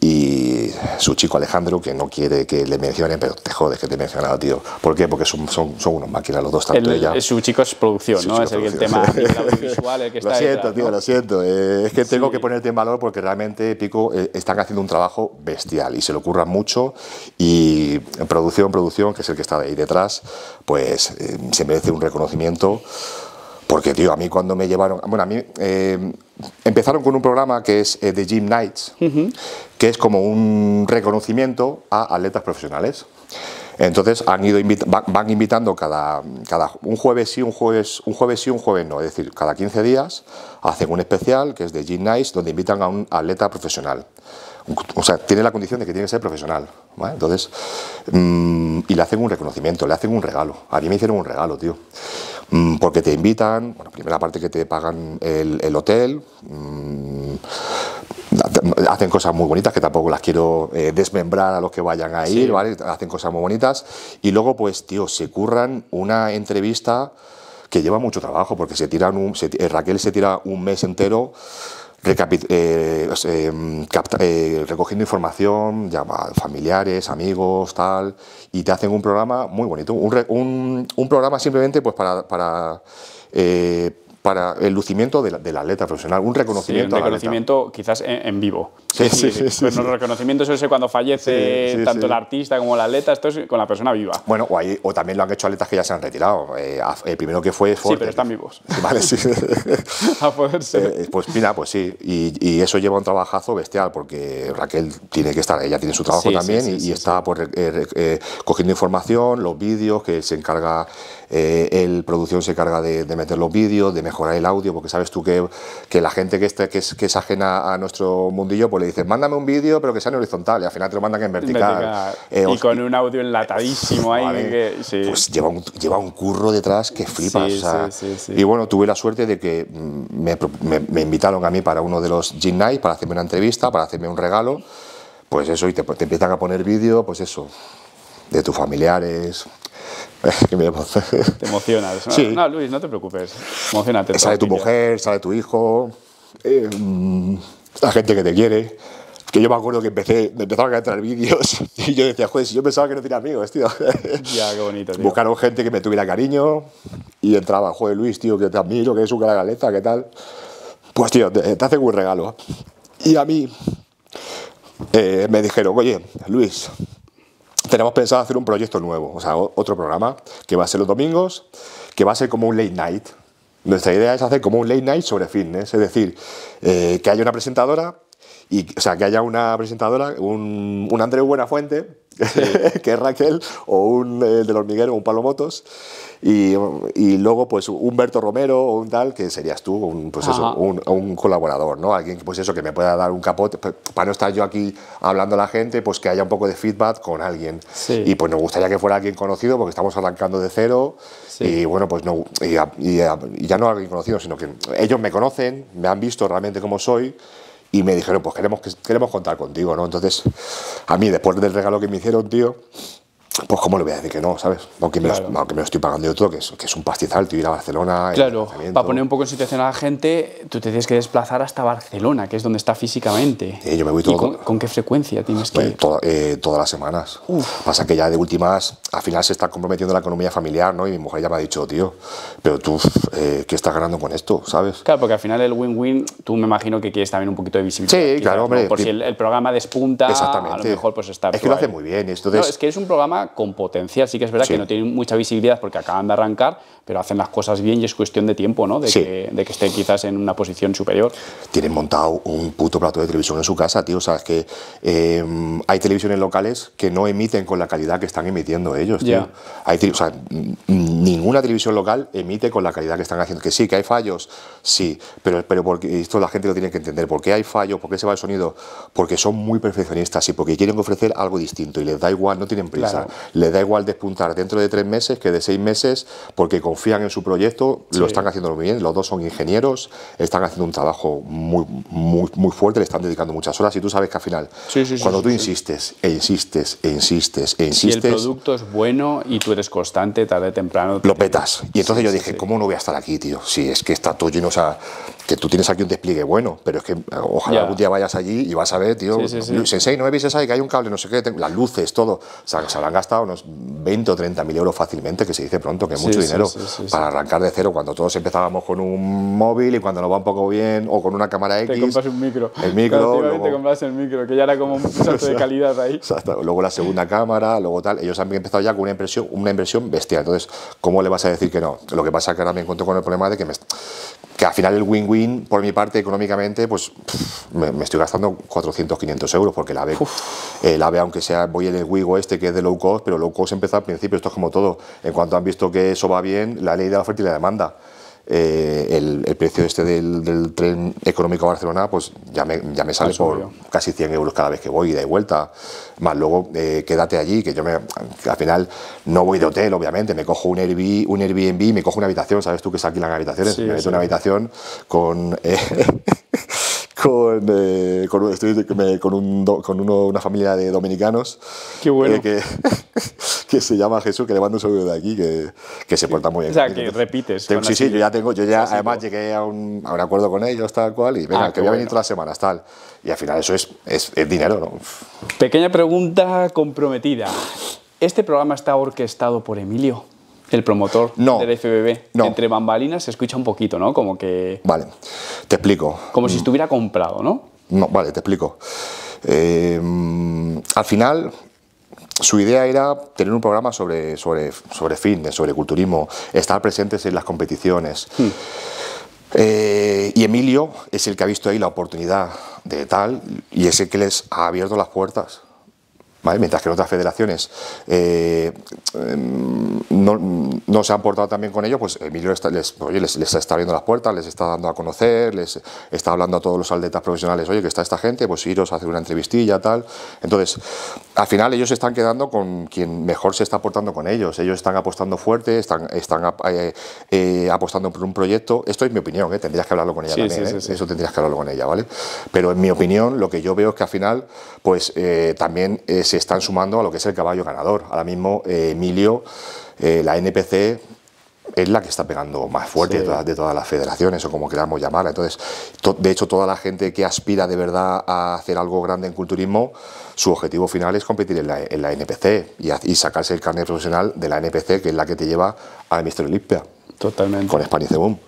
y su chico Alejandro, que no quiere que le mencionen, pero te jodes que te he mencionado, tío. ¿Por qué? Porque son, son, son unos máquinas los dos, tanto el, ella. Su chico es producción, su ¿no? Es el, el tema el audiovisual, el que está Lo siento, detrás, tío, ¿no? lo siento. Eh, es que tengo sí. que ponerte en valor porque realmente, Pico, eh, están haciendo un trabajo bestial y se le ocurran mucho. Y producción, producción, que es el que está ahí detrás, pues eh, se merece un reconocimiento. Porque, tío, a mí cuando me llevaron... Bueno, a mí... Eh, empezaron con un programa que es eh, The Gym Nights, uh-huh. que es como un reconocimiento a atletas profesionales. Entonces han ido invita van, van invitando cada, cada un jueves sí, un jueves, un jueves sí, un jueves no. Es decir, cada quince días hacen un especial que es The Gym Nights, donde invitan a un atleta profesional. O sea, tiene la condición de que tiene que ser profesional, ¿vale? Entonces, mmm, y le hacen un reconocimiento, le hacen un regalo. A mí me hicieron un regalo, tío. Mmm, porque te invitan, bueno, primera parte que te pagan el, el hotel, mmm, hacen cosas muy bonitas que tampoco las quiero eh, desmembrar a los que vayan a ir, sí. ¿vale? Hacen cosas muy bonitas. Y luego, pues, tío, se curran una entrevista que lleva mucho trabajo, porque se tiran un, se, eh, Raquel se tira un mes entero. Eh, eh, capta, eh, recogiendo información, ya, familiares, amigos, tal, y te hacen un programa muy bonito, un, un, un programa simplemente pues para, para eh, para el lucimiento del, del atleta profesional, un reconocimiento. Sí, un reconocimiento atleta. Quizás en, en vivo. Sí, sí, sí, sí, sí, pues sí. Un reconocimiento, eso es cuando fallece sí, sí, tanto sí. el artista como el atleta, esto es con la persona viva. Bueno, o, hay, o también lo han hecho atletas que ya se han retirado. Eh, el primero que fue Ford. Sí, pero están vivos. Vale, sí. A poder ser. Eh, pues mira, pues sí. Y, y eso lleva un trabajazo bestial, porque Raquel tiene que estar, ella tiene su trabajo sí, también, sí, sí, y, sí, y está sí. pues, eh, eh, cogiendo información, los vídeos, que se encarga, eh, él, producción se encarga de, de meter los vídeos, de mejorar mejorar el audio, porque sabes tú que, que la gente que, está, que, es, que es ajena a nuestro mundillo, pues le dices, mándame un vídeo, pero que sea en horizontal, y al final te lo mandan en vertical. vertical. Eh, y con un audio enlatadísimo ahí. Vale. Que, sí. Pues lleva un, lleva un curro detrás que flipas. Sí, o sea, sí, sí, sí. Y bueno, tuve la suerte de que me, me, me invitaron a mí para uno de los Gym Nights, para hacerme una entrevista, para hacerme un regalo, pues eso, y te, te empiezan a poner vídeo, pues eso, de tus familiares. Te emocionas, ¿no? Sí. No, Luis, no te preocupes. Emocionate. Sale tu mujer, sale tu hijo, eh, la gente que te quiere. Que yo me acuerdo que empecé, empezaban a entrar vídeos y yo decía, joder, si yo pensaba que no tenía amigos, tío. Ya, qué bonito, tío. Buscaron gente que me tuviera cariño y entraba, joder, Luis, tío, que te admiro, que es un gran galeta, ¿qué tal? Pues, tío, te, te hacen un regalo. Y a mí eh, me dijeron, oye, Luis, tenemos pensado hacer un proyecto nuevo, o sea, otro programa que va a ser los domingos, que va a ser como un late night. Nuestra idea es hacer como un late night sobre fitness, es decir, eh, que haya una presentadora, y, o sea, que haya una presentadora, un, un Andreu Buenafuente, sí, que es Raquel, o un eh, del Hormiguero, un Pablo Motos, y, y luego pues Humberto Romero o un tal, que serías tú, un, pues eso, un, un colaborador, ¿no? Alguien pues eso, que me pueda dar un capote, para no estar yo aquí hablando a la gente, pues que haya un poco de feedback con alguien. Sí. Y pues nos gustaría que fuera alguien conocido, porque estamos arrancando de cero, sí, y bueno, pues no, y, y, y ya no alguien conocido, sino que ellos me conocen, me han visto realmente cómo soy, y me dijeron, pues queremos, queremos contar contigo, ¿no? Entonces, a mí, después del regalo que me hicieron, tío, pues cómo le voy a decir que no, ¿sabes? Aunque me, claro, los, aunque me lo estoy pagando yo todo, que es, que es un pastizal, tío, ir a Barcelona. Claro, para poner un poco en situación a la gente, tú te tienes que desplazar hasta Barcelona, que es donde está físicamente. Eh, yo me voy todo. ¿Y con, con qué frecuencia tienes que ir? Toda, eh, todas las semanas. Uf. Pasa que ya de últimas, al final se está comprometiendo la economía familiar, ¿no? Y mi mujer ya me ha dicho, tío, pero tú, eh, ¿qué estás ganando con esto, sabes? Claro, porque al final el win-win, tú me imagino que quieres también un poquito de visibilidad. Sí, quizás, claro, hombre. ¿no? Por si el, el programa despunta, exactamente, a lo mejor pues está. Es que lo hace muy bien. Entonces, no, es que es un programa con potencial, sí que es verdad, sí, que no tienen mucha visibilidad porque acaban de arrancar, pero hacen las cosas bien y es cuestión de tiempo, ¿no? De, sí, que, de que esté quizás en una posición superior. Tienen montado un puto plato de televisión en su casa, tío, o sea, es que eh, hay televisiones locales que no emiten con la calidad que están emitiendo ellos, tío. Hay, o sea, ninguna televisión local emite con la calidad que están haciendo, que sí, que hay fallos, sí, pero, pero porque esto la gente lo tiene que entender, ¿por qué hay fallos? ¿Por qué se va el sonido? Porque son muy perfeccionistas y porque quieren ofrecer algo distinto y les da igual, no tienen prisa. Claro. Les da igual despuntar dentro de tres meses que de seis meses porque confían en su proyecto, sí, lo están haciendo muy bien, los dos son ingenieros, están haciendo un trabajo muy, muy, muy fuerte, le están dedicando muchas horas y tú sabes que al final, sí, sí, cuando sí, tú sí, insistes, sí, e insistes, e insistes, e insistes... Y el producto es bueno y tú eres constante, tarde o temprano... Lo petas. Y entonces sí, yo dije, sí, ¿cómo no voy a estar aquí, tío? Si es que está todo lleno, o sea, que tú tienes aquí un despliegue bueno, pero es que ojalá ya algún día vayas allí y vas a ver, tío, sí, sí, sí. Sensei, no me pises ahí, que hay un cable, no sé qué, las luces, todo, o sea, se habrán gastado unos veinte o treinta mil euros fácilmente, que se dice pronto, que es mucho, sí, dinero, sí, sí, sí, para arrancar de cero, cuando todos empezábamos con un móvil y cuando nos va un poco bien, o con una cámara X. Te compras un micro. El micro. Luego, te compras el micro, que ya era como un salto, o sea, de calidad ahí. O sea, hasta, luego la segunda cámara, luego tal. Ellos han empezado ya con una impresión, una impresión bestia. Entonces, ¿cómo le vas a decir que no? Lo que pasa es que ahora me encuentro con el problema de que, me, que al final el win-win, por mi parte, económicamente, pues pff, me, me estoy gastando cuatrocientos, quinientos euros, porque la AVE, eh, la AVE, aunque sea, voy en el Wigo este, que es de low cost, pero low cost empezó al principio, esto es como todo, en cuanto han visto que eso va bien, la ley de la oferta y la demanda, eh, el, el precio este del, del tren económico a Barcelona, pues ya me, ya me sale eso por obvio, casi cien euros cada vez que voy, ida y vuelta, más luego eh, quédate allí, que yo me, que al final no voy de hotel, obviamente, me cojo un Airbnb, un Airbnb me cojo una habitación, sabes tú que se alquilan habitaciones, sí, me meto sí, una habitación con... Eh, Con, eh, con, un, estoy, con, un, con uno, una familia de dominicanos. Qué bueno. Eh, que, que se llama Jesús, que le mando un saludo de aquí, que, que se porta muy bien. O sea, que repites. Tengo, sí, sí, yo ya tengo, yo ya además llegué a un, a un acuerdo con ellos, tal cual, y venga, ah, que voy bueno. a venir todas las semanas, tal. Y al final eso es, es, es dinero, ¿no? Pequeña pregunta comprometida. ¿Este programa está orquestado por Emilio, el promotor no, del F B B? No. Entre bambalinas se escucha un poquito, ¿no? Como que... Vale, te explico. Como si estuviera comprado, ¿no? No, vale, te explico. Eh, al final, su idea era tener un programa sobre, sobre, sobre fitness, sobre culturismo, estar presentes en las competiciones. Hmm. Eh, y Emilio es el que ha visto ahí la oportunidad de tal y es el que les ha abierto las puertas. ¿vale? Mientras que en otras federaciones eh, no, no se han portado tan bien con ellos, pues Emilio está, les, oye, les, les está abriendo las puertas, les está dando a conocer, les está hablando a todos los atletas profesionales, oye, que está esta gente, pues iros a hacer una entrevistilla, tal. Entonces, al final ellos se están quedando con quien mejor se está portando con ellos, ellos están apostando fuerte, están, están eh, eh, apostando por un proyecto. Esto es mi opinión, ¿eh? Tendrías que hablarlo con ella sí, también, sí, ¿eh? sí, sí. Eso tendrías que hablarlo con ella, ¿vale? Pero en mi opinión, lo que yo veo es que al final, pues eh, también eh, se están sumando a lo que es el caballo ganador. Ahora mismo eh, Emilio, eh, la N P C es la que está pegando más fuerte sí. de, todas, de todas las federaciones, o como queramos llamarla. Entonces, to, de hecho, toda la gente que aspira de verdad a hacer algo grande en culturismo, su objetivo final es competir en la, en la N P C y, a, y sacarse el carnet profesional de la N P C, que es la que te lleva a míster Olympia. Totalmente. Con Spanish Boom.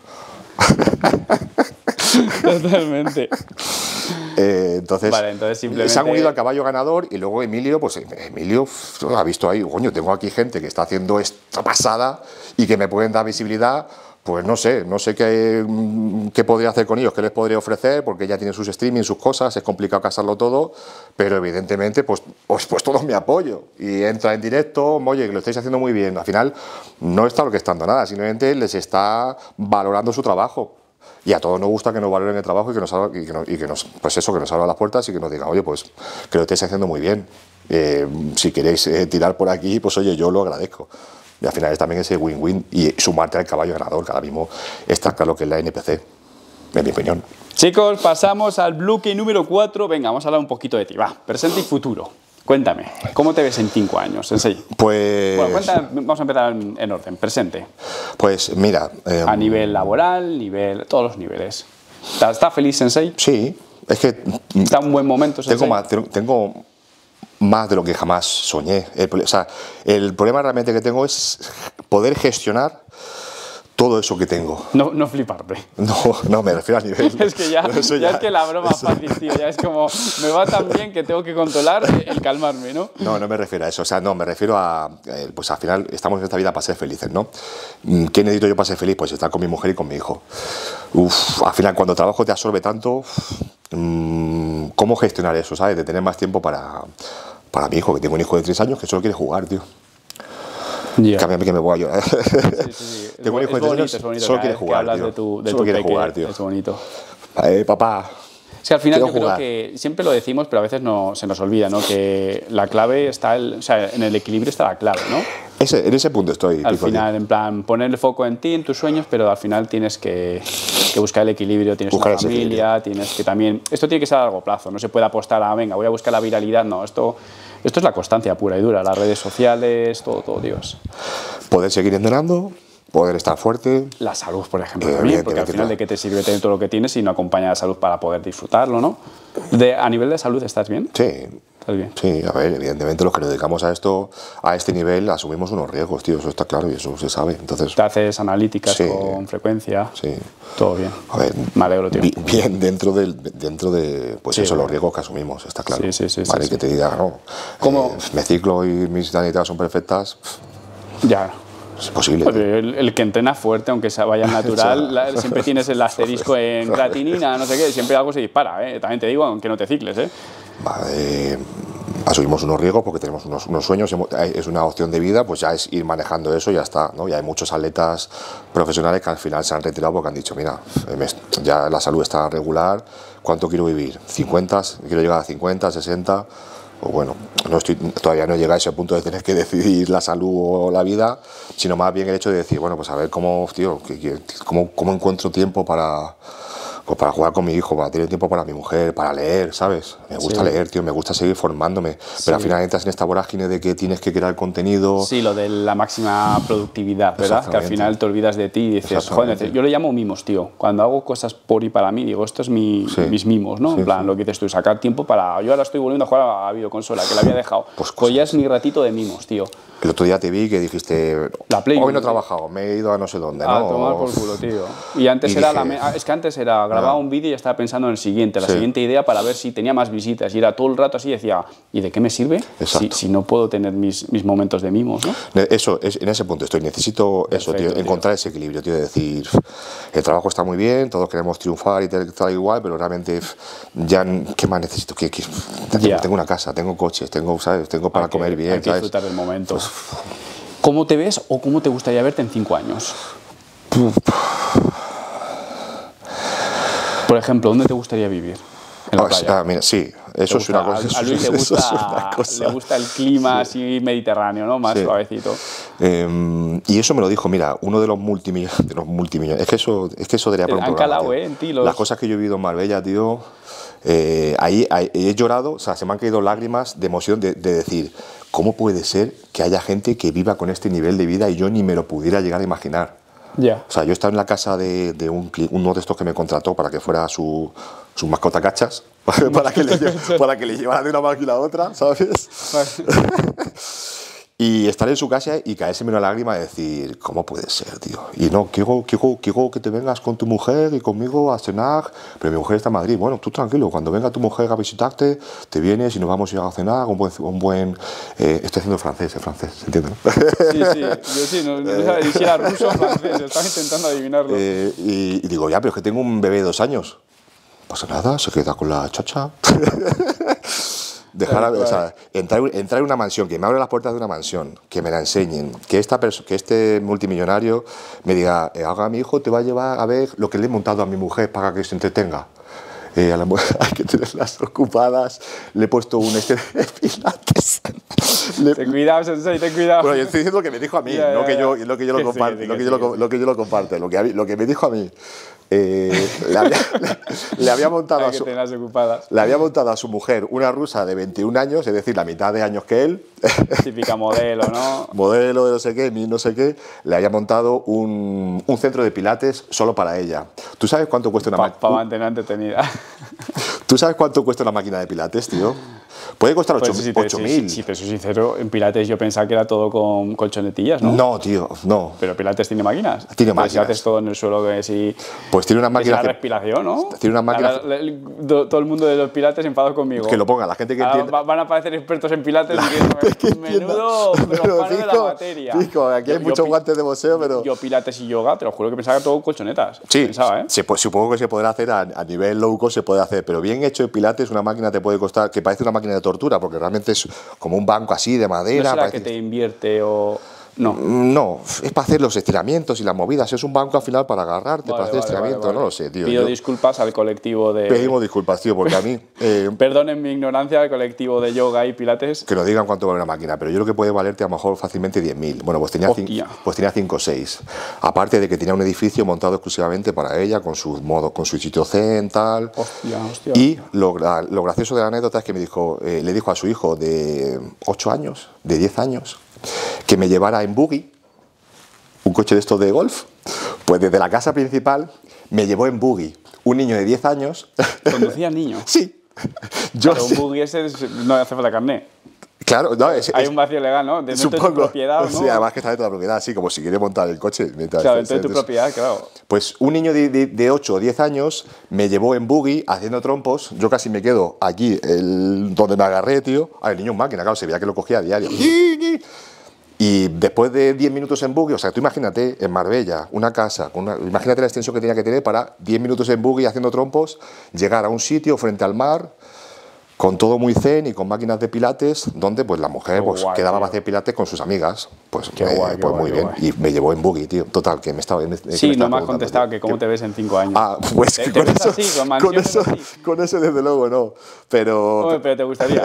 Totalmente. Eh, entonces, vale, entonces simplemente... se han unido al caballo ganador. Y luego Emilio, pues Emilio ha visto ahí, coño, tengo aquí gente que está haciendo esta pasada y que me pueden dar visibilidad. Pues no sé, no sé qué, qué podría hacer con ellos, qué les podría ofrecer, porque ya tienen sus streaming, sus cosas, es complicado casarlo todo, pero evidentemente, pues, pues, pues todo mi apoyo. Y entra en directo, oye, que lo estáis haciendo muy bien. Al final, no está orquestando nada, simplemente les está valorando su trabajo. Y a todos nos gusta que nos valoren el trabajo y que nos, y que nos, y que nos, pues eso, que nos abran las puertas y que nos digan, oye, pues que lo estáis haciendo muy bien. Eh, si queréis eh, tirar por aquí, pues oye, yo lo agradezco. Y al final es también ese win-win y sumarte al caballo ganador, que ahora mismo está claro que es la N P C, en mi opinión. Chicos, pasamos al bloque número cuatro. Venga, vamos a hablar un poquito de ti. Va, presente y futuro. Cuéntame, ¿cómo te ves en cinco años, Sensei? Pues... Bueno, cuéntame, vamos a empezar en orden, presente. Pues mira... Eh, a nivel laboral, nivel, todos los niveles. ¿Estás feliz, Sensei? Sí, es que... Está un buen momento, Sensei. Tengo más, tengo más de lo que jamás soñé. El, o sea, el problema realmente que tengo es poder gestionar todo eso que tengo. No, no fliparte. No, no, me refiero al nivel. Es que ya, no, ya, ya es que la broma es fácil, tío. Ya es como, me va tan bien que tengo que controlar el calmarme, ¿no? No, no me refiero a eso. O sea, no, me refiero a... Pues al final estamos en esta vida para ser felices, ¿no? ¿Qué necesito yo para ser feliz? Pues estar con mi mujer y con mi hijo. Uf, al final cuando trabajo te absorbe tanto... ¿Cómo gestionar eso, sabes? De tener más tiempo para, para mi hijo, que tengo un hijo de tres años que solo quiere jugar, tío. Yeah. Cámbiame que me voy a llorar. Sí, sí, sí. Es bonito, es bonito. Solo quieres jugar, tío. De tu, de solo quieres jugar, tío. Es bonito. Eh, papá. Es que al final yo jugar. creo que siempre lo decimos, pero a veces no, se nos olvida, ¿no? Que la clave está, el, o sea, en el equilibrio está la clave, ¿no? Ese, en ese punto estoy. Al pico, final, tío. En plan, poner el foco en ti, en tus sueños, pero al final tienes que, que buscar el equilibrio, tienes buscar una familia, tienes que también... Esto tiene que ser a largo plazo, no se puede apostar a, venga, voy a buscar la viralidad, no, esto... Esto es la constancia pura y dura, las redes sociales, todo, todo, Dios. Poder seguir entrenando, poder estar fuerte. La salud, por ejemplo, eh, también, porque al final, ¿de qué te sirve tener todo lo que tienes si no acompaña la salud para poder disfrutarlo, no? De, a nivel de salud, ¿estás bien? Sí. ¿Estás bien? Sí, a ver, evidentemente los que nos dedicamos a esto, a este nivel, asumimos unos riesgos, tío, eso está claro y eso se sabe, entonces... Te haces analíticas sí, con frecuencia, sí. Todo bien. A ver, me alegro, tío. Bien, dentro, del, dentro de, pues sí, eso, bueno. Los riesgos que asumimos, está claro. Sí, sí, sí. Vale, sí, que sí. Te diga, no, eh, me ciclo y mis analíticas son perfectas. Ya, es posible. El, el que entrena fuerte, aunque se vaya natural, la, siempre tienes el asterisco en creatinina, no sé qué, siempre algo se dispara, ¿eh? También te digo, aunque no te cicles, ¿eh? Vale, asumimos unos riesgos porque tenemos unos, unos sueños, es una opción de vida, pues ya es ir manejando eso y ya está, ¿no? Y hay muchos atletas profesionales que al final se han retirado porque han dicho, mira, ya la salud está regular, ¿cuánto quiero vivir? ¿cincuenta? ¿Quiero llegar a cincuenta, sesenta? Pues bueno, no estoy, todavía no he llegado a ese punto de tener que decidir la salud o la vida, sino más bien el hecho de decir, bueno, pues a ver cómo, tío, cómo, cómo encuentro tiempo para... Pues para jugar con mi hijo, para tener tiempo para mi mujer, para leer, ¿sabes? Me gusta sí. leer, tío, me gusta seguir formándome. Sí. Pero al final entras en esta vorágine de que tienes que crear contenido. Sí, lo de la máxima productividad, ¿verdad? Que al final te olvidas de ti y dices, joder, yo le llamo mimos, tío. Cuando hago cosas por y para mí, digo, esto es mi, sí. mis mimos, ¿no? Sí, en plan, sí. lo que dices tú, sacar tiempo para... Yo ahora estoy volviendo a jugar a la videoconsola, que la había dejado. Pues, pues ya es mi ratito de mimos, tío. El otro día te vi que dijiste, la Play hoy no he trabajado, me he ido a no sé dónde, a ¿no? tomar por culo, tío. Y antes y era, dije, la es que antes era, grababa un vídeo y estaba pensando en el siguiente, la sí. siguiente idea para ver si tenía más visitas. Y era todo el rato así, decía, ¿y de qué me sirve si, si no puedo tener mis, mis momentos de mimos, ¿no? Eso, es, en ese punto estoy, necesito eso, Perfecto, tío, tío. encontrar ese equilibrio, tío, de decir, el trabajo está muy bien, todos queremos triunfar y tal igual, pero realmente, ya, ¿qué más necesito? ¿Qué, qué? Yeah. Tengo una casa, tengo coches, tengo, ¿sabes? Tengo para hay comer que, bien, hay que ¿sabes? disfrutar el momento. Pues, ¿cómo te ves o cómo te gustaría verte en cinco años? Por ejemplo, ¿dónde te gustaría vivir? En la ah, playa. Ah, mira, sí, eso es una cosa. A Luis le gusta, le gusta el clima sí. así mediterráneo, ¿no? Más sí. suavecito. Eh, y eso me lo dijo, mira, uno de los multimillonarios, de los multimillonarios. Es que eso, es que eso daría para un programa. Calado, eh, en ti, los... Las cosas que yo he vivido en Marbella, tío. Eh, ahí, ahí he llorado, o sea, se me han caído lágrimas de emoción de, de decir, ¿cómo puede ser que haya gente que viva con este nivel de vida y yo ni me lo pudiera llegar a imaginar? Yeah. O sea, yo estaba en la casa de, de un, uno de estos que me contrató para que fuera su, su mascota cachas, para que le, para que le llevara de una máquina a otra, ¿sabes? Y estar en su casa y caerse una lágrima y decir, ¿cómo puede ser, tío? Y no, quiero, quiero, quiero que te vengas con tu mujer y conmigo a cenar, pero mi mujer está en Madrid. Bueno, tú tranquilo, cuando venga tu mujer a visitarte, te vienes y nos vamos a ir a cenar, un buen... Un buen eh, estoy haciendo francés, el francés, ¿se entiende? Sí, sí, yo sí, no, no, y si era ruso o francés, estaba intentando adivinarlo. Eh, y, y digo, ya, pero es que tengo un bebé de dos años. No pasa nada, se queda con la chacha. Dejar, o sea, entrar, entrar en una mansión, que me abran las puertas de una mansión, que me la enseñen, que, esta que este multimillonario me diga, eh, haga mi hijo, te va a llevar a ver lo que le he montado a mi mujer para que se entretenga. Eh, a la mujer hay que tenerlas ocupadas, le he puesto un este de pilates. Le... Ten cuidado, Sensei, ten cuidado. Bueno, yo estoy diciendo lo que me dijo a mí, yeah, no que yo lo comparto, lo que, lo que me dijo a mí. Eh, le, había, le, le, había montado a su, le había montado a su mujer, una rusa de veintiún años, es decir, la mitad de años que él. Típica modelo, ¿no? Modelo de no sé qué, no sé qué. Le había montado un, un centro de pilates solo para ella. ¿Tú sabes cuánto cuesta una máquina? Para mantener entretenida. ¿Tú sabes cuánto cuesta una máquina de pilates, tío? Puede costar ocho mil. Si te soy si, si, si sincero, en pilates yo pensaba que era todo con colchonetillas, ¿no? No, tío, no. Pero pilates tiene máquinas. Tiene máquinas. Pilates todo en el suelo que sí. Pues tiene unas máquinas. Es la respiración, ¿no? Tiene unas máquinas. Todo el mundo de los pilates enfadado conmigo. Que lo ponga, la gente que entiende. Van a aparecer expertos en pilates. Que menudo profano de la materia. Pico, aquí hay yo, muchos yo, guantes de boxeo, pero... Yo pilates y yoga, te lo juro que pensaba que todo colchonetas. Sí, pensaba, ¿eh? Se, pues, supongo que se podrá hacer a, a nivel low cost, se puede hacer, pero bien hecho de pilates, una máquina te puede costar, que parece una máquina de tortura, porque realmente es como un banco así, de madera. ¿No será parece... que te invierte o...? No. No, es para hacer los estiramientos y las movidas. Es un banco al final para agarrarte, vale, para hacer vale, estiramientos, vale, vale. no lo sé, tío. Pido yo... disculpas al colectivo de... Pedimos disculpas, tío, porque a mí... Eh... Perdonen mi ignorancia al colectivo de yoga y pilates. Que nos digan cuánto vale una máquina, pero yo creo que puede valerte a lo mejor fácilmente diez mil. Bueno, pues tenía cinco o seis. Aparte de que tenía un edificio montado exclusivamente para ella, con su, modo, con su sitio zen, tal. Hostia, hostia. Y lo, lo gracioso de la anécdota es que me dijo, eh, le dijo a su hijo de ocho años, de diez años... que me llevara en buggy, un coche de estos de golf, pues desde la casa principal me llevó en buggy, un niño de diez años. ¿Conducía el niño? Sí. Yo Pero sí. un buggy ese es, no hace falta carnet. Claro, no, es, hay es, un vacío legal, ¿no? De supongo, tu propiedad, ¿no? Sí, además que está dentro de la propiedad, así como si quiere montar el coche. Mientras, claro, dentro de tu propiedad, claro. Pues un niño de, de, de ocho o diez años me llevó en buggy haciendo trompos, yo casi me quedo aquí, el, donde me agarré, tío, al niño en máquina, claro, se veía que lo cogía a diario. Y después de diez minutos en buggy, o sea, tú imagínate en Marbella, una casa, una, imagínate la extensión que tenía que tener para diez minutos en buggy haciendo trompos, llegar a un sitio frente al mar, con todo muy zen y con máquinas de pilates, donde pues la mujer pues, guay, quedaba tío. a hacer pilates con sus amigas, pues, qué me, guay, pues guay, muy bien, guay. Y me llevó en buggy, tío, total, que me estaba... Me, sí, me no me has contestado tío. que cómo te ves en cinco años. Ah, pues ¿Te, con, te eso, así, con, con, eso, así. con eso desde luego no, pero... Hombre, pero te gustaría.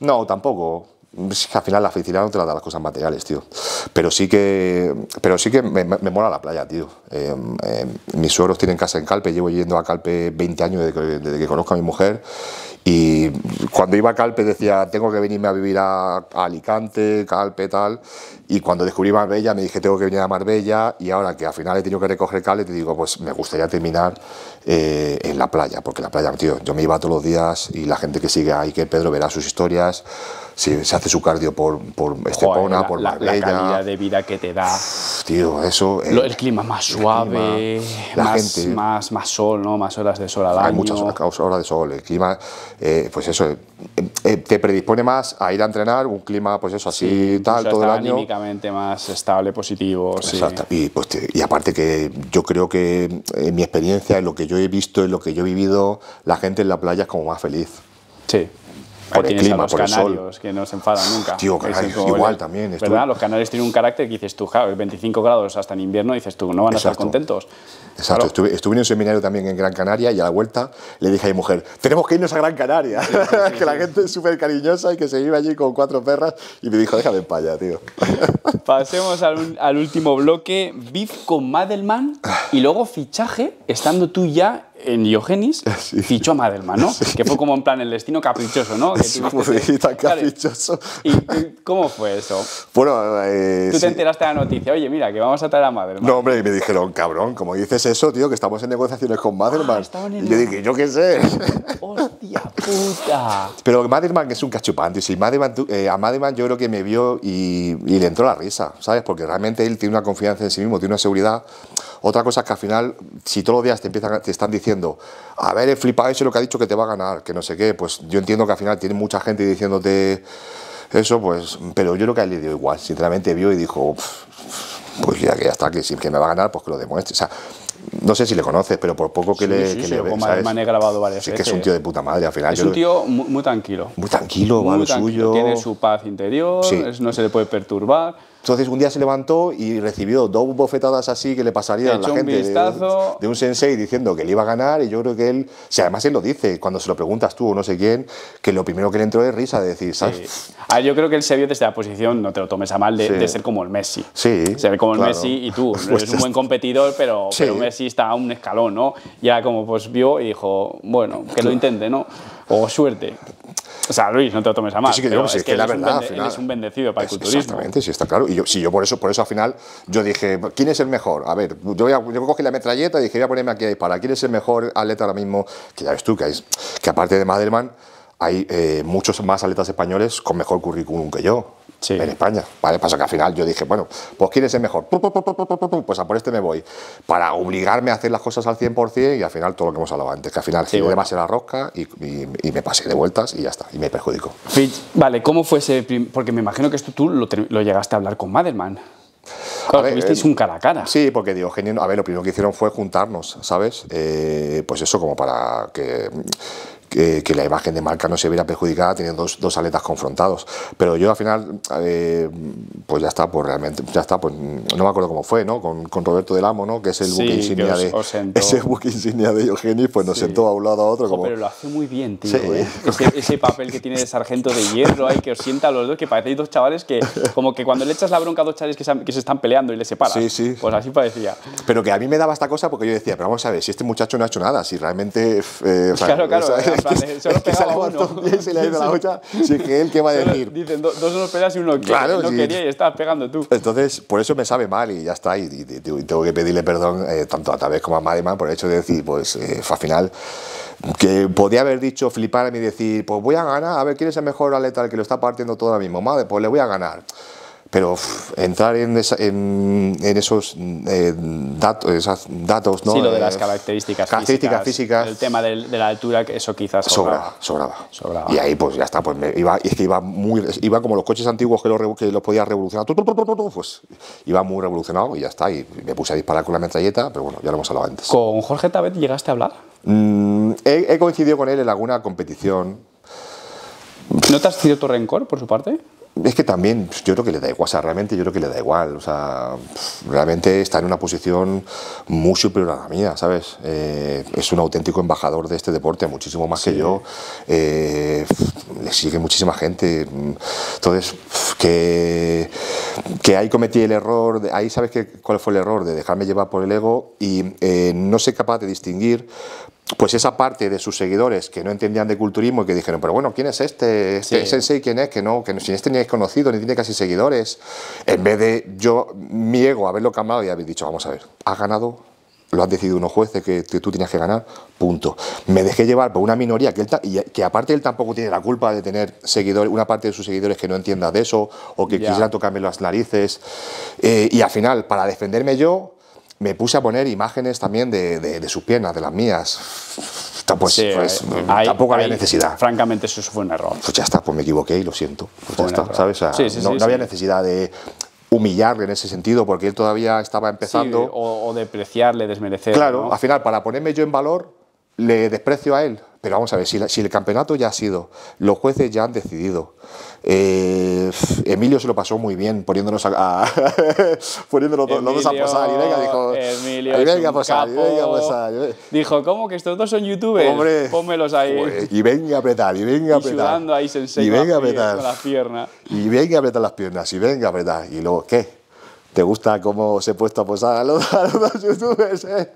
No, tampoco. Es que al final la felicidad no te la da las cosas materiales, tío. Pero sí que, pero sí que me, me, me mola la playa, tío. Eh, eh, mis suegros tienen casa en Calpe, llevo yendo a Calpe veinte años desde que, desde que conozco a mi mujer, y cuando iba a Calpe decía, tengo que venirme a vivir a, a Alicante, Calpe, tal, y cuando descubrí Marbella me dije, tengo que venir a Marbella, y ahora que al final he tenido que recoger Calpe, te digo, pues me gustaría terminar eh, en la playa, porque la playa, tío, yo me iba todos los días, y la gente que sigue ahí, que Pedro verá sus historias, si se hace su cardio por, por Estepona, Joder, la, por Marbella. La, la calidad de vida que te da. Tío, eso... El, el clima más suave. Suave, la más, gente, más, más sol, ¿no? Más horas de sol al año. Hay muchas horas, horas de sol, el clima, eh, pues eso, eh, eh, te predispone más a ir a entrenar, un clima, pues eso, así, sí, tal, todo el año. Anímicamente más estable, positivo. Exacto. Sí. Y, pues, y aparte que yo creo que en mi experiencia, en lo que yo he visto, en lo que yo he vivido, la gente en la playa es como más feliz. Sí. Por el clima, a los por canarios, el sol. Que no se enfadan nunca. Tío, canarios, como, igual también. Estoy... ¿Verdad? Los canarios tienen un carácter que dices tú, ja, veinticinco grados hasta en invierno, dices tú, no van a Exacto. estar contentos. Exacto. Claro. Estuve, estuve en un seminario también en Gran Canaria y a la vuelta le dije a mi mujer, tenemos que irnos a Gran Canaria, sí, sí, sí, que la gente es súper cariñosa y que se vive allí con cuatro perras, y me dijo, déjame en paya, tío. Pasemos al, un, al último bloque, beef con Madelman y luego fichaje, estando tú ya en Diogenis, sí, fichó a Madelman, ¿no? Sí. Que fue como en plan el destino caprichoso, ¿no? Que sí, como dijiste, tan caprichoso. ¿Y tú, cómo fue eso? Bueno, eh, tú sí. te enteraste de la noticia, oye, mira, que vamos a traer a Madelman. No, hombre, y me dijeron, cabrón, como dices eso, tío, que estamos en negociaciones con Madelman. Ah, y yo dije, yo qué sé. ¡Hostia puta! Pero Madelman es un cachupante, sí. Madelman, eh, a Madelman yo creo que me vio y, y le entró la risa, ¿sabes? Porque realmente él tiene una confianza en sí mismo, tiene una seguridad. Otra cosa es que al final, si todos los días te, empiezan, te están diciendo, a ver, el flipado ese lo que ha dicho que te va a ganar, que no sé qué, pues yo entiendo que al final tiene mucha gente diciéndote eso, pues, pero yo creo que a él le dio igual, sinceramente vio y dijo, pues ya que ya está, que si que me va a ganar, pues que lo demuestre, o sea, no sé si le conoces, pero por poco que sí, le, sí, que sí, le ves, ¿sabes? Me he grabado varias sí, veces. Es que es un tío de puta madre, al final. Es yo un tío muy, muy tranquilo. Muy tranquilo, va lo suyo. Tiene su paz interior, sí. no se le puede perturbar. Entonces un día se levantó y recibió dos bofetadas así que le pasarían a la gente de, de un sensei diciendo que le iba a ganar, y yo creo que él, o sea, además él lo dice, cuando se lo preguntas tú o no sé quién, que lo primero que le entró es risa de decir, ¿sabes? Sí. Ah, yo creo que él se vio desde la posición, no te lo tomes a mal, de, sí. de ser como el Messi. Sí. Ser como claro. el Messi y tú, eres un buen competidor, pero, sí. pero Messi está a un escalón, ¿no? Ya como pues vio y dijo, bueno, que lo intente, ¿no? O suerte. O sea, Luis, no te lo tomes a mal. Sí, sí, pero sí, es que, que la verdad, al final, él es un bendecido para el culturismo. Exactamente, sí, está claro. Y yo, sí, yo por eso, por eso al final, yo dije, ¿quién es el mejor? A ver, yo, voy a, yo cogí la metralleta y dije, voy a ponerme aquí a disparar. ¿Quién es el mejor atleta ahora mismo? Que ya ves tú, que, hay, que aparte de Madelman, hay eh, muchos más atletas españoles con mejor currículum que yo. Sí. En España, ¿vale? Pasa que al final yo dije, bueno, pues ¿quién es el mejor? Pues a por este me voy, para obligarme a hacer las cosas al cien por cien, y al final todo lo que hemos hablado antes, que al final sí, giré bueno. más en la rosca y, y, y me pasé de vueltas y ya está, y me perjudicó. Vale, ¿cómo fue ese prim... Porque me imagino que esto tú lo, lo llegaste a hablar con Madelman. Claro, tuvisteis un cara a cara. Sí, porque Diogenio, a ver, lo primero que hicieron fue juntarnos, ¿sabes? Eh, pues eso como para que... Que, que la imagen de marca no se viera perjudicada teniendo dos, dos atletas confrontados, pero yo al final eh, pues ya está, pues realmente ya está, pues no me acuerdo cómo fue, ¿no? Con, con Roberto del Amo, ¿no? Que es el sí, buque insignia de ese buque insignia de Eugenis, pues nos sí. sentó a un lado a otro. Ojo, como... Pero lo hace muy bien, tío. Sí. ¿eh? Ese, ese papel que tiene de sargento de hierro, hay que os sienta a los dos, que parecéis dos chavales que como que cuando le echas la bronca a dos chavales que se, que se están peleando y le separas. Sí, sí. Pues así parecía. Pero que a mí me daba esta cosa porque yo decía, pero vamos a ver, si este muchacho no ha hecho nada, si realmente. Eh, o sea, claro, claro. ¿sabes? Es que se levantó y se le ha ido la olla. Si es que él, ¿qué va a decir? Dicen, dos nos pegas y uno claro, no sí. quería y estabas pegando tú. Entonces, por eso me sabe mal y ya está. Y, y, y tengo que pedirle perdón eh, tanto a Tabet como a Madelman por el hecho de decir, pues eh, al final, que podía haber dicho, fliparme y decir, pues voy a ganar, a ver quién es el mejor atleta, el que lo está partiendo todo ahora mismo. Madre, pues le voy a ganar. Pero uff, entrar en, esa, en, en esos eh, datos, esas datos, ¿no? Sí, lo de las características, características físicas, físicas. El tema de, de la altura, eso quizás sobraba. Sobraba, sobraba. Y ahí pues ya está, pues me iba, es que iba muy, iba como los coches antiguos que los, que los podías revolucionar, pues iba muy revolucionado y ya está. Y me puse a disparar con la metralleta, pero bueno, ya lo hemos hablado antes. ¿Con Jorge Tabet llegaste a hablar? Mm, he, he coincidido con él en alguna competición. ¿No te has sido tu rencor por su parte? es que también yo creo que le da igual, o sea, realmente yo creo que le da igual, o sea, realmente está en una posición muy superior a la mía, ¿sabes? Eh, es un auténtico embajador de este deporte, muchísimo más sí. que yo, eh, le sigue muchísima gente, entonces, que, que ahí cometí el error, de, ahí sabes que, cuál fue el error, de dejarme llevar por el ego y eh, no ser capaz de distinguir pues esa parte de sus seguidores que no entendían de culturismo y que dijeron, pero bueno, ¿quién es este? ¿Este sí. sensei quién es? Que no, que sin este ni es conocido, ni tiene casi seguidores. En vez de yo, mi ego, haberlo cambiado y haber dicho, vamos a ver, has ganado, lo han decidido unos jueces que, que tú tenías que ganar, punto. Me dejé llevar por una minoría que, él y que aparte él tampoco tiene la culpa de tener seguidores, una parte de sus seguidores que no entienda de eso o que yeah. quisiera tocarme las narices. Eh, y al final, para defenderme yo, me puse a poner imágenes también de, de, de sus piernas, de las mías. Pues, sí, pues, hay, tampoco había hay, necesidad. Francamente, eso fue un error. Pues ya está, pues me equivoqué y lo siento. Pues ya está, ¿sabes? O sea, sí, sí, no, sí, no sí. había necesidad de humillarle en ese sentido, porque él todavía estaba empezando. Sí, o, o depreciarle, desmerecerle. Claro, ¿no? Al final, para ponerme yo en valor, le desprecio a él. Pero vamos a ver, si, la, si el campeonato ya ha sido, los jueces ya han decidido. Eh, Emilio se lo pasó muy bien poniéndonos a, a poniéndonos Emilio, los dos a posar y venga, dijo, Emilio y venga a posar, y venga a posar. Dijo, ¿cómo que estos dos son youtubers? Hombre, pónmelos ahí. Pues, y venga a apretar, y venga a apretar. Y sudando ahí sensei y venga a apretar, con las piernas. Y venga a apretar las piernas, y venga a apretar. Y luego, ¿qué? ¿Te gusta cómo se ha puesto a posar a los, a los youtubers? ¿Eh?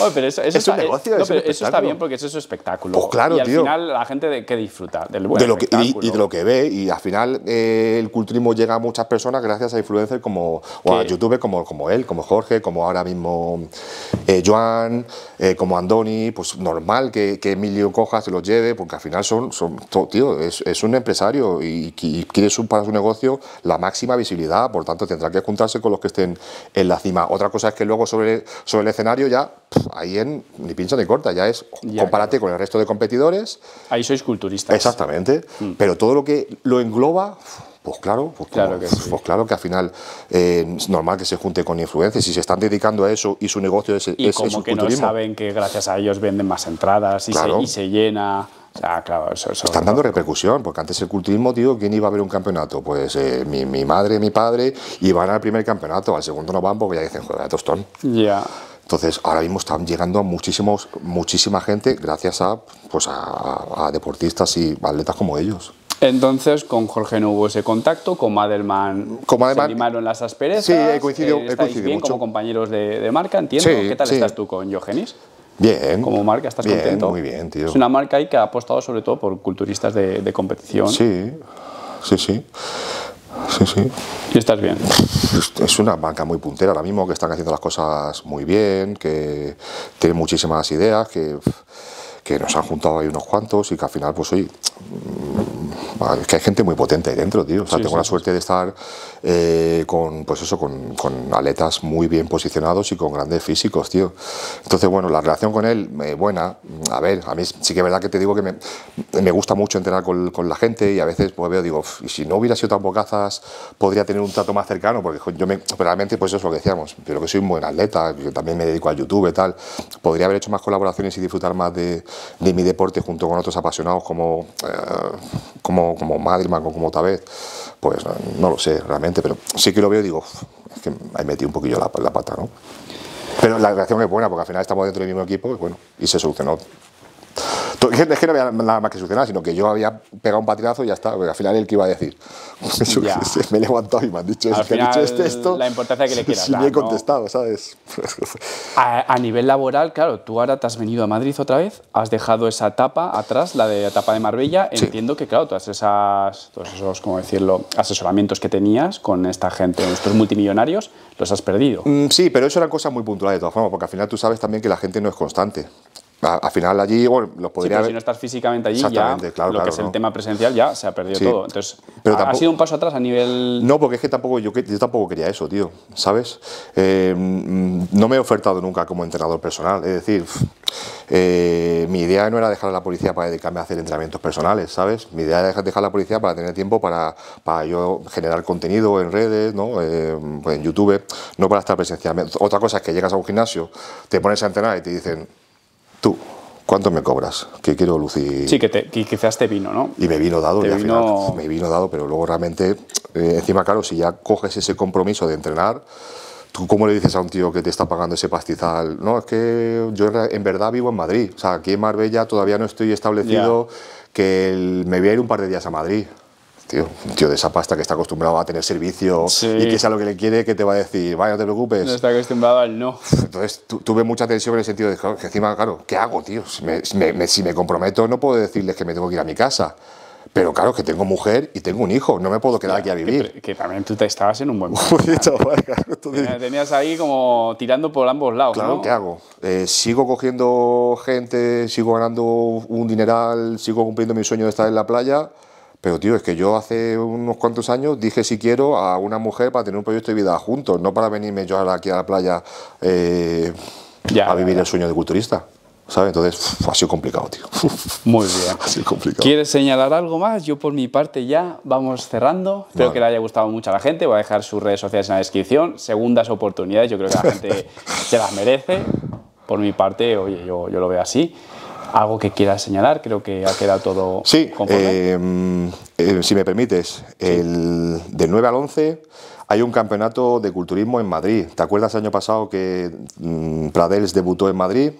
Oye, pero eso, eso es está, un negocio, es, no, pero es un eso está bien porque eso es un espectáculo. Pues claro, y al tío. final la gente de, que disfruta del buen de lo que, y, y de lo que ve. Y al final eh, el culturismo llega a muchas personas gracias a influencers como, o a youtubers como, como él, como Jorge, como ahora mismo eh, Joan, eh, como Andoni. Pues normal que, que Emilio coja, se los lleve, porque al final son, son tío, es, es un empresario y, y quiere su, para su negocio la máxima visibilidad, por tanto tendrá que juntarse con los que estén en la cima. Otra cosa es que luego sobre, sobre el escenario ya, pff, ahí en, ni pincha ni corta, ya es ya, compárate claro. con el resto de competidores. Ahí sois culturistas. Exactamente, mm. pero todo lo que lo engloba, pues claro, pues, claro, como, que, sí. pues claro que al final eh, es normal que se junte con influencers y se están dedicando a eso y su negocio es, y es, como es un que culturismo. No saben que gracias a ellos venden más entradas y, claro. se, y se llena. Ah, claro, eso, eso, Están dando ¿no? repercusión, porque antes el culturismo, tío, ¿quién iba a ver un campeonato? Pues eh, mi, mi madre, mi padre, iban al primer campeonato, al segundo no van porque ya dicen, joder, tostón. Ya. Yeah. Entonces, ahora mismo están llegando a muchísimos, muchísima gente gracias a, pues a, a deportistas y atletas como ellos. Entonces, con Jorge no hubo ese contacto, con Madelman se animaron las asperezas. Sí, he coincidido, eh, he coincidido bien mucho. Como compañeros de, de marca, entiendo. Sí, ¿qué tal sí. estás tú con Yogenis? Bien. Como marca, ¿estás bien, contento? Muy bien, tío. Es una marca ahí que ha apostado sobre todo por culturistas de, de competición. Sí, sí, sí. Sí, sí. ¿Y estás bien? Es una marca muy puntera ahora mismo, que están haciendo las cosas muy bien, que tiene muchísimas ideas, que, que nos han juntado ahí unos cuantos y que al final, pues oye, es que hay gente muy potente ahí dentro, tío. O sea, sí, tengo sí, la sí. suerte de estar eh, con, pues eso, con, con atletas muy bien posicionados y con grandes físicos, tío. Entonces, bueno, la relación con él, eh, buena. A ver, a mí sí que es verdad que te digo que me, me gusta mucho entrenar con, con la gente y a veces pues veo, digo, y si no hubiera sido tan bocazas, podría tener un trato más cercano, porque yo me, realmente, pues eso es lo que decíamos, pero que soy un buen atleta, yo también me dedico al YouTube y tal, podría haber hecho más colaboraciones y disfrutar más de, de mi deporte junto con otros apasionados como... Eh, como como Madelman o como Tabet, pues no, no lo sé realmente, pero sí que lo veo y digo, es que ahí metí un poquillo la, la pata, ¿no? Pero la relación es buena, porque al final estamos dentro del mismo equipo y, bueno, y se solucionó. Es que no había nada más que solucionar, sino que yo había pegado un patinazo y ya está, porque al final él que iba a decir. Yeah. Me he levantado y me han dicho, al final, dicho este, esto, la importancia que le quieras si dar, me he contestado, ¿no? ¿Sabes? A, a nivel laboral, claro, tú ahora te has venido a Madrid otra vez, has dejado esa etapa atrás, la de etapa de Marbella, sí. entiendo que, claro, todas esas, todos esos, ¿cómo decirlo?, asesoramientos que tenías con esta gente, estos multimillonarios, los has perdido. Mm, sí, pero eso eran cosas muy puntuales de todas formas, porque al final tú sabes también que la gente no es constante. Al final allí, bueno, los podría sí, pero si no estás físicamente allí, ya claro, lo claro, que es no. el tema presencial ya se ha perdido sí, todo. Entonces, pero ha, tampoco, ha sido un paso atrás a nivel... No, porque es que tampoco yo, yo tampoco quería eso, tío, ¿sabes? Eh, no me he ofertado nunca como entrenador personal, es decir, eh, mi idea no era dejar a la policía para dedicarme a hacer entrenamientos personales, ¿sabes? Mi idea era dejar a la policía para tener tiempo para, para yo generar contenido en redes, ¿no? Eh, pues en YouTube, no para estar presencialmente. Otra cosa es que llegas a un gimnasio, te pones a entrenar y te dicen... Tú, ¿Cuánto me cobras? Que quiero lucir... Sí, que, te, que quizás te vino, ¿no? Y me vino dado, y al final vino... me vino dado, pero luego realmente, eh, encima, claro, si ya coges ese compromiso de entrenar, ¿tú cómo le dices a un tío que te está pagando ese pastizal? No, es que yo en verdad vivo en Madrid, o sea, aquí en Marbella todavía no estoy establecido, yeah. que el, me voy a ir un par de días a Madrid. Tío, un tío de esa pasta que está acostumbrado a tener servicio sí. y que sea lo que le quiere, que te va a decir, vaya, no te preocupes. No está acostumbrado al no. Entonces tu, tuve mucha tensión en el sentido de que encima, claro, ¿qué hago, tío? Si me, me, si me comprometo no puedo decirles que me tengo que ir a mi casa. Pero claro, que tengo mujer y tengo un hijo, no me puedo quedar ya, aquí a vivir. Que, que también tú te estabas en un buen momento. Tenías ahí como tirando por ambos lados, claro, ¿no? ¿Qué hago? Eh, sigo cogiendo gente, sigo ganando un dineral, sigo cumpliendo mi sueño de estar en la playa. Pero, tío, es que yo hace unos cuantos años dije si quiero a una mujer para tener un proyecto de vida juntos, no para venirme yo aquí a la playa eh, ya, a vivir ya. el sueño de culturista. ¿Sabes? Entonces, uf, ha sido complicado, tío. Muy bien. Ha sido complicado. ¿Quieres señalar algo más? Yo, por mi parte, ya vamos cerrando. Espero vale. que le haya gustado mucho a la gente. Voy a dejar sus redes sociales en la descripción. Segundas oportunidades, yo creo que la gente se las merece. Por mi parte, oye, yo, yo lo veo así. Algo que quieras señalar, creo que ha quedado todo sí, conforme. Eh, eh, si me permites, sí. el, del nueve al once hay un campeonato de culturismo en Madrid. ¿Te acuerdas el año pasado que mmm, Pradels debutó en Madrid?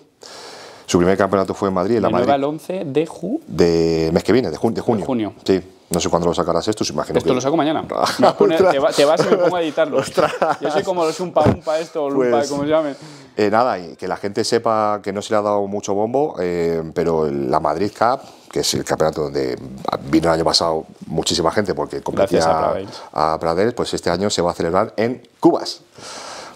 Su primer campeonato fue en Madrid. En la Madrid. nueve al once de ju... De mes que viene, de, jun de junio. De junio. Sí. No sé cuándo lo sacarás esto, se imagino Esto que... lo saco mañana. Me vas poner, te, va, te vas y me pongo a editarlo. ¡Ostras! Yo soy como los umpa umpa esto, o lumpa, pues, como se llamen. Eh, nada, que la gente sepa que no se le ha dado mucho bombo, eh, pero la Madrid Cup, que es el campeonato donde vino el año pasado muchísima gente porque competía a Pradels. a Pradels, pues este año se va a celebrar en Cubas.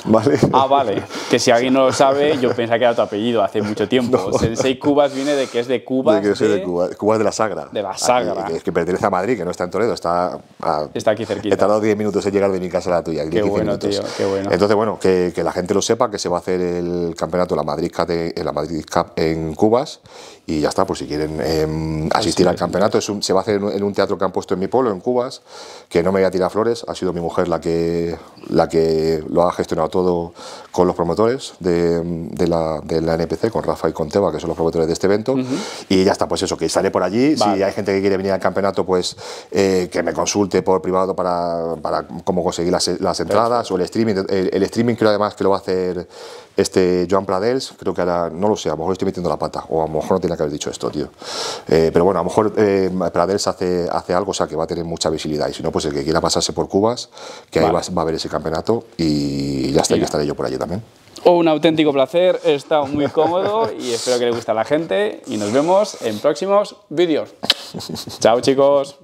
Vale. Ah, vale, que si alguien no lo sabe, yo pensaba que era tu apellido hace mucho tiempo. No. Sensei Cubas viene de que es de Cuba. De que soy de, de Cuba, Cubas de la Sagra. De la Sagra. Aquí, que pertenece a Madrid, que no está en Toledo, está a, está aquí cerquita. He tardado diez minutos en llegar de mi casa a la tuya. Qué bueno, minutos. tío, qué bueno. Entonces, bueno, que, que la gente lo sepa, que se va a hacer el campeonato la Madrid Cup, de, la Madrid Cup en Cubas y ya está, por si quieren eh, asistir sí, al campeonato. Es un, se va a hacer en un, en un teatro que han puesto en mi pueblo, en Cubas, que no me voy a tirar flores, ha sido mi mujer la que, la que lo ha gestionado todo con los promotores de, de, la, de la N P C, con Rafa y con Teba, que son los promotores de este evento, uh-huh. y ya está, pues eso, que estaré por allí, vale. si hay gente que quiere venir al campeonato, pues eh, que me consulte por privado para, para cómo conseguir las, las entradas, Perfecto. o el streaming, el, el streaming creo además que lo va a hacer este Joan Pradels, creo que ahora, no lo sé, a lo mejor estoy metiendo la pata, o a lo mejor no tenía que haber dicho esto, tío, eh, pero bueno, a lo mejor eh, Pradels hace, hace algo, o sea, que va a tener mucha visibilidad, y si no, pues el que quiera pasarse por Cubas, que vale. ahí va, va a haber ese campeonato, y ya está, que estaré yo por allí también. Un auténtico placer, he estado muy cómodo y espero que le guste a la gente y nos vemos en próximos vídeos. Chao, chicos.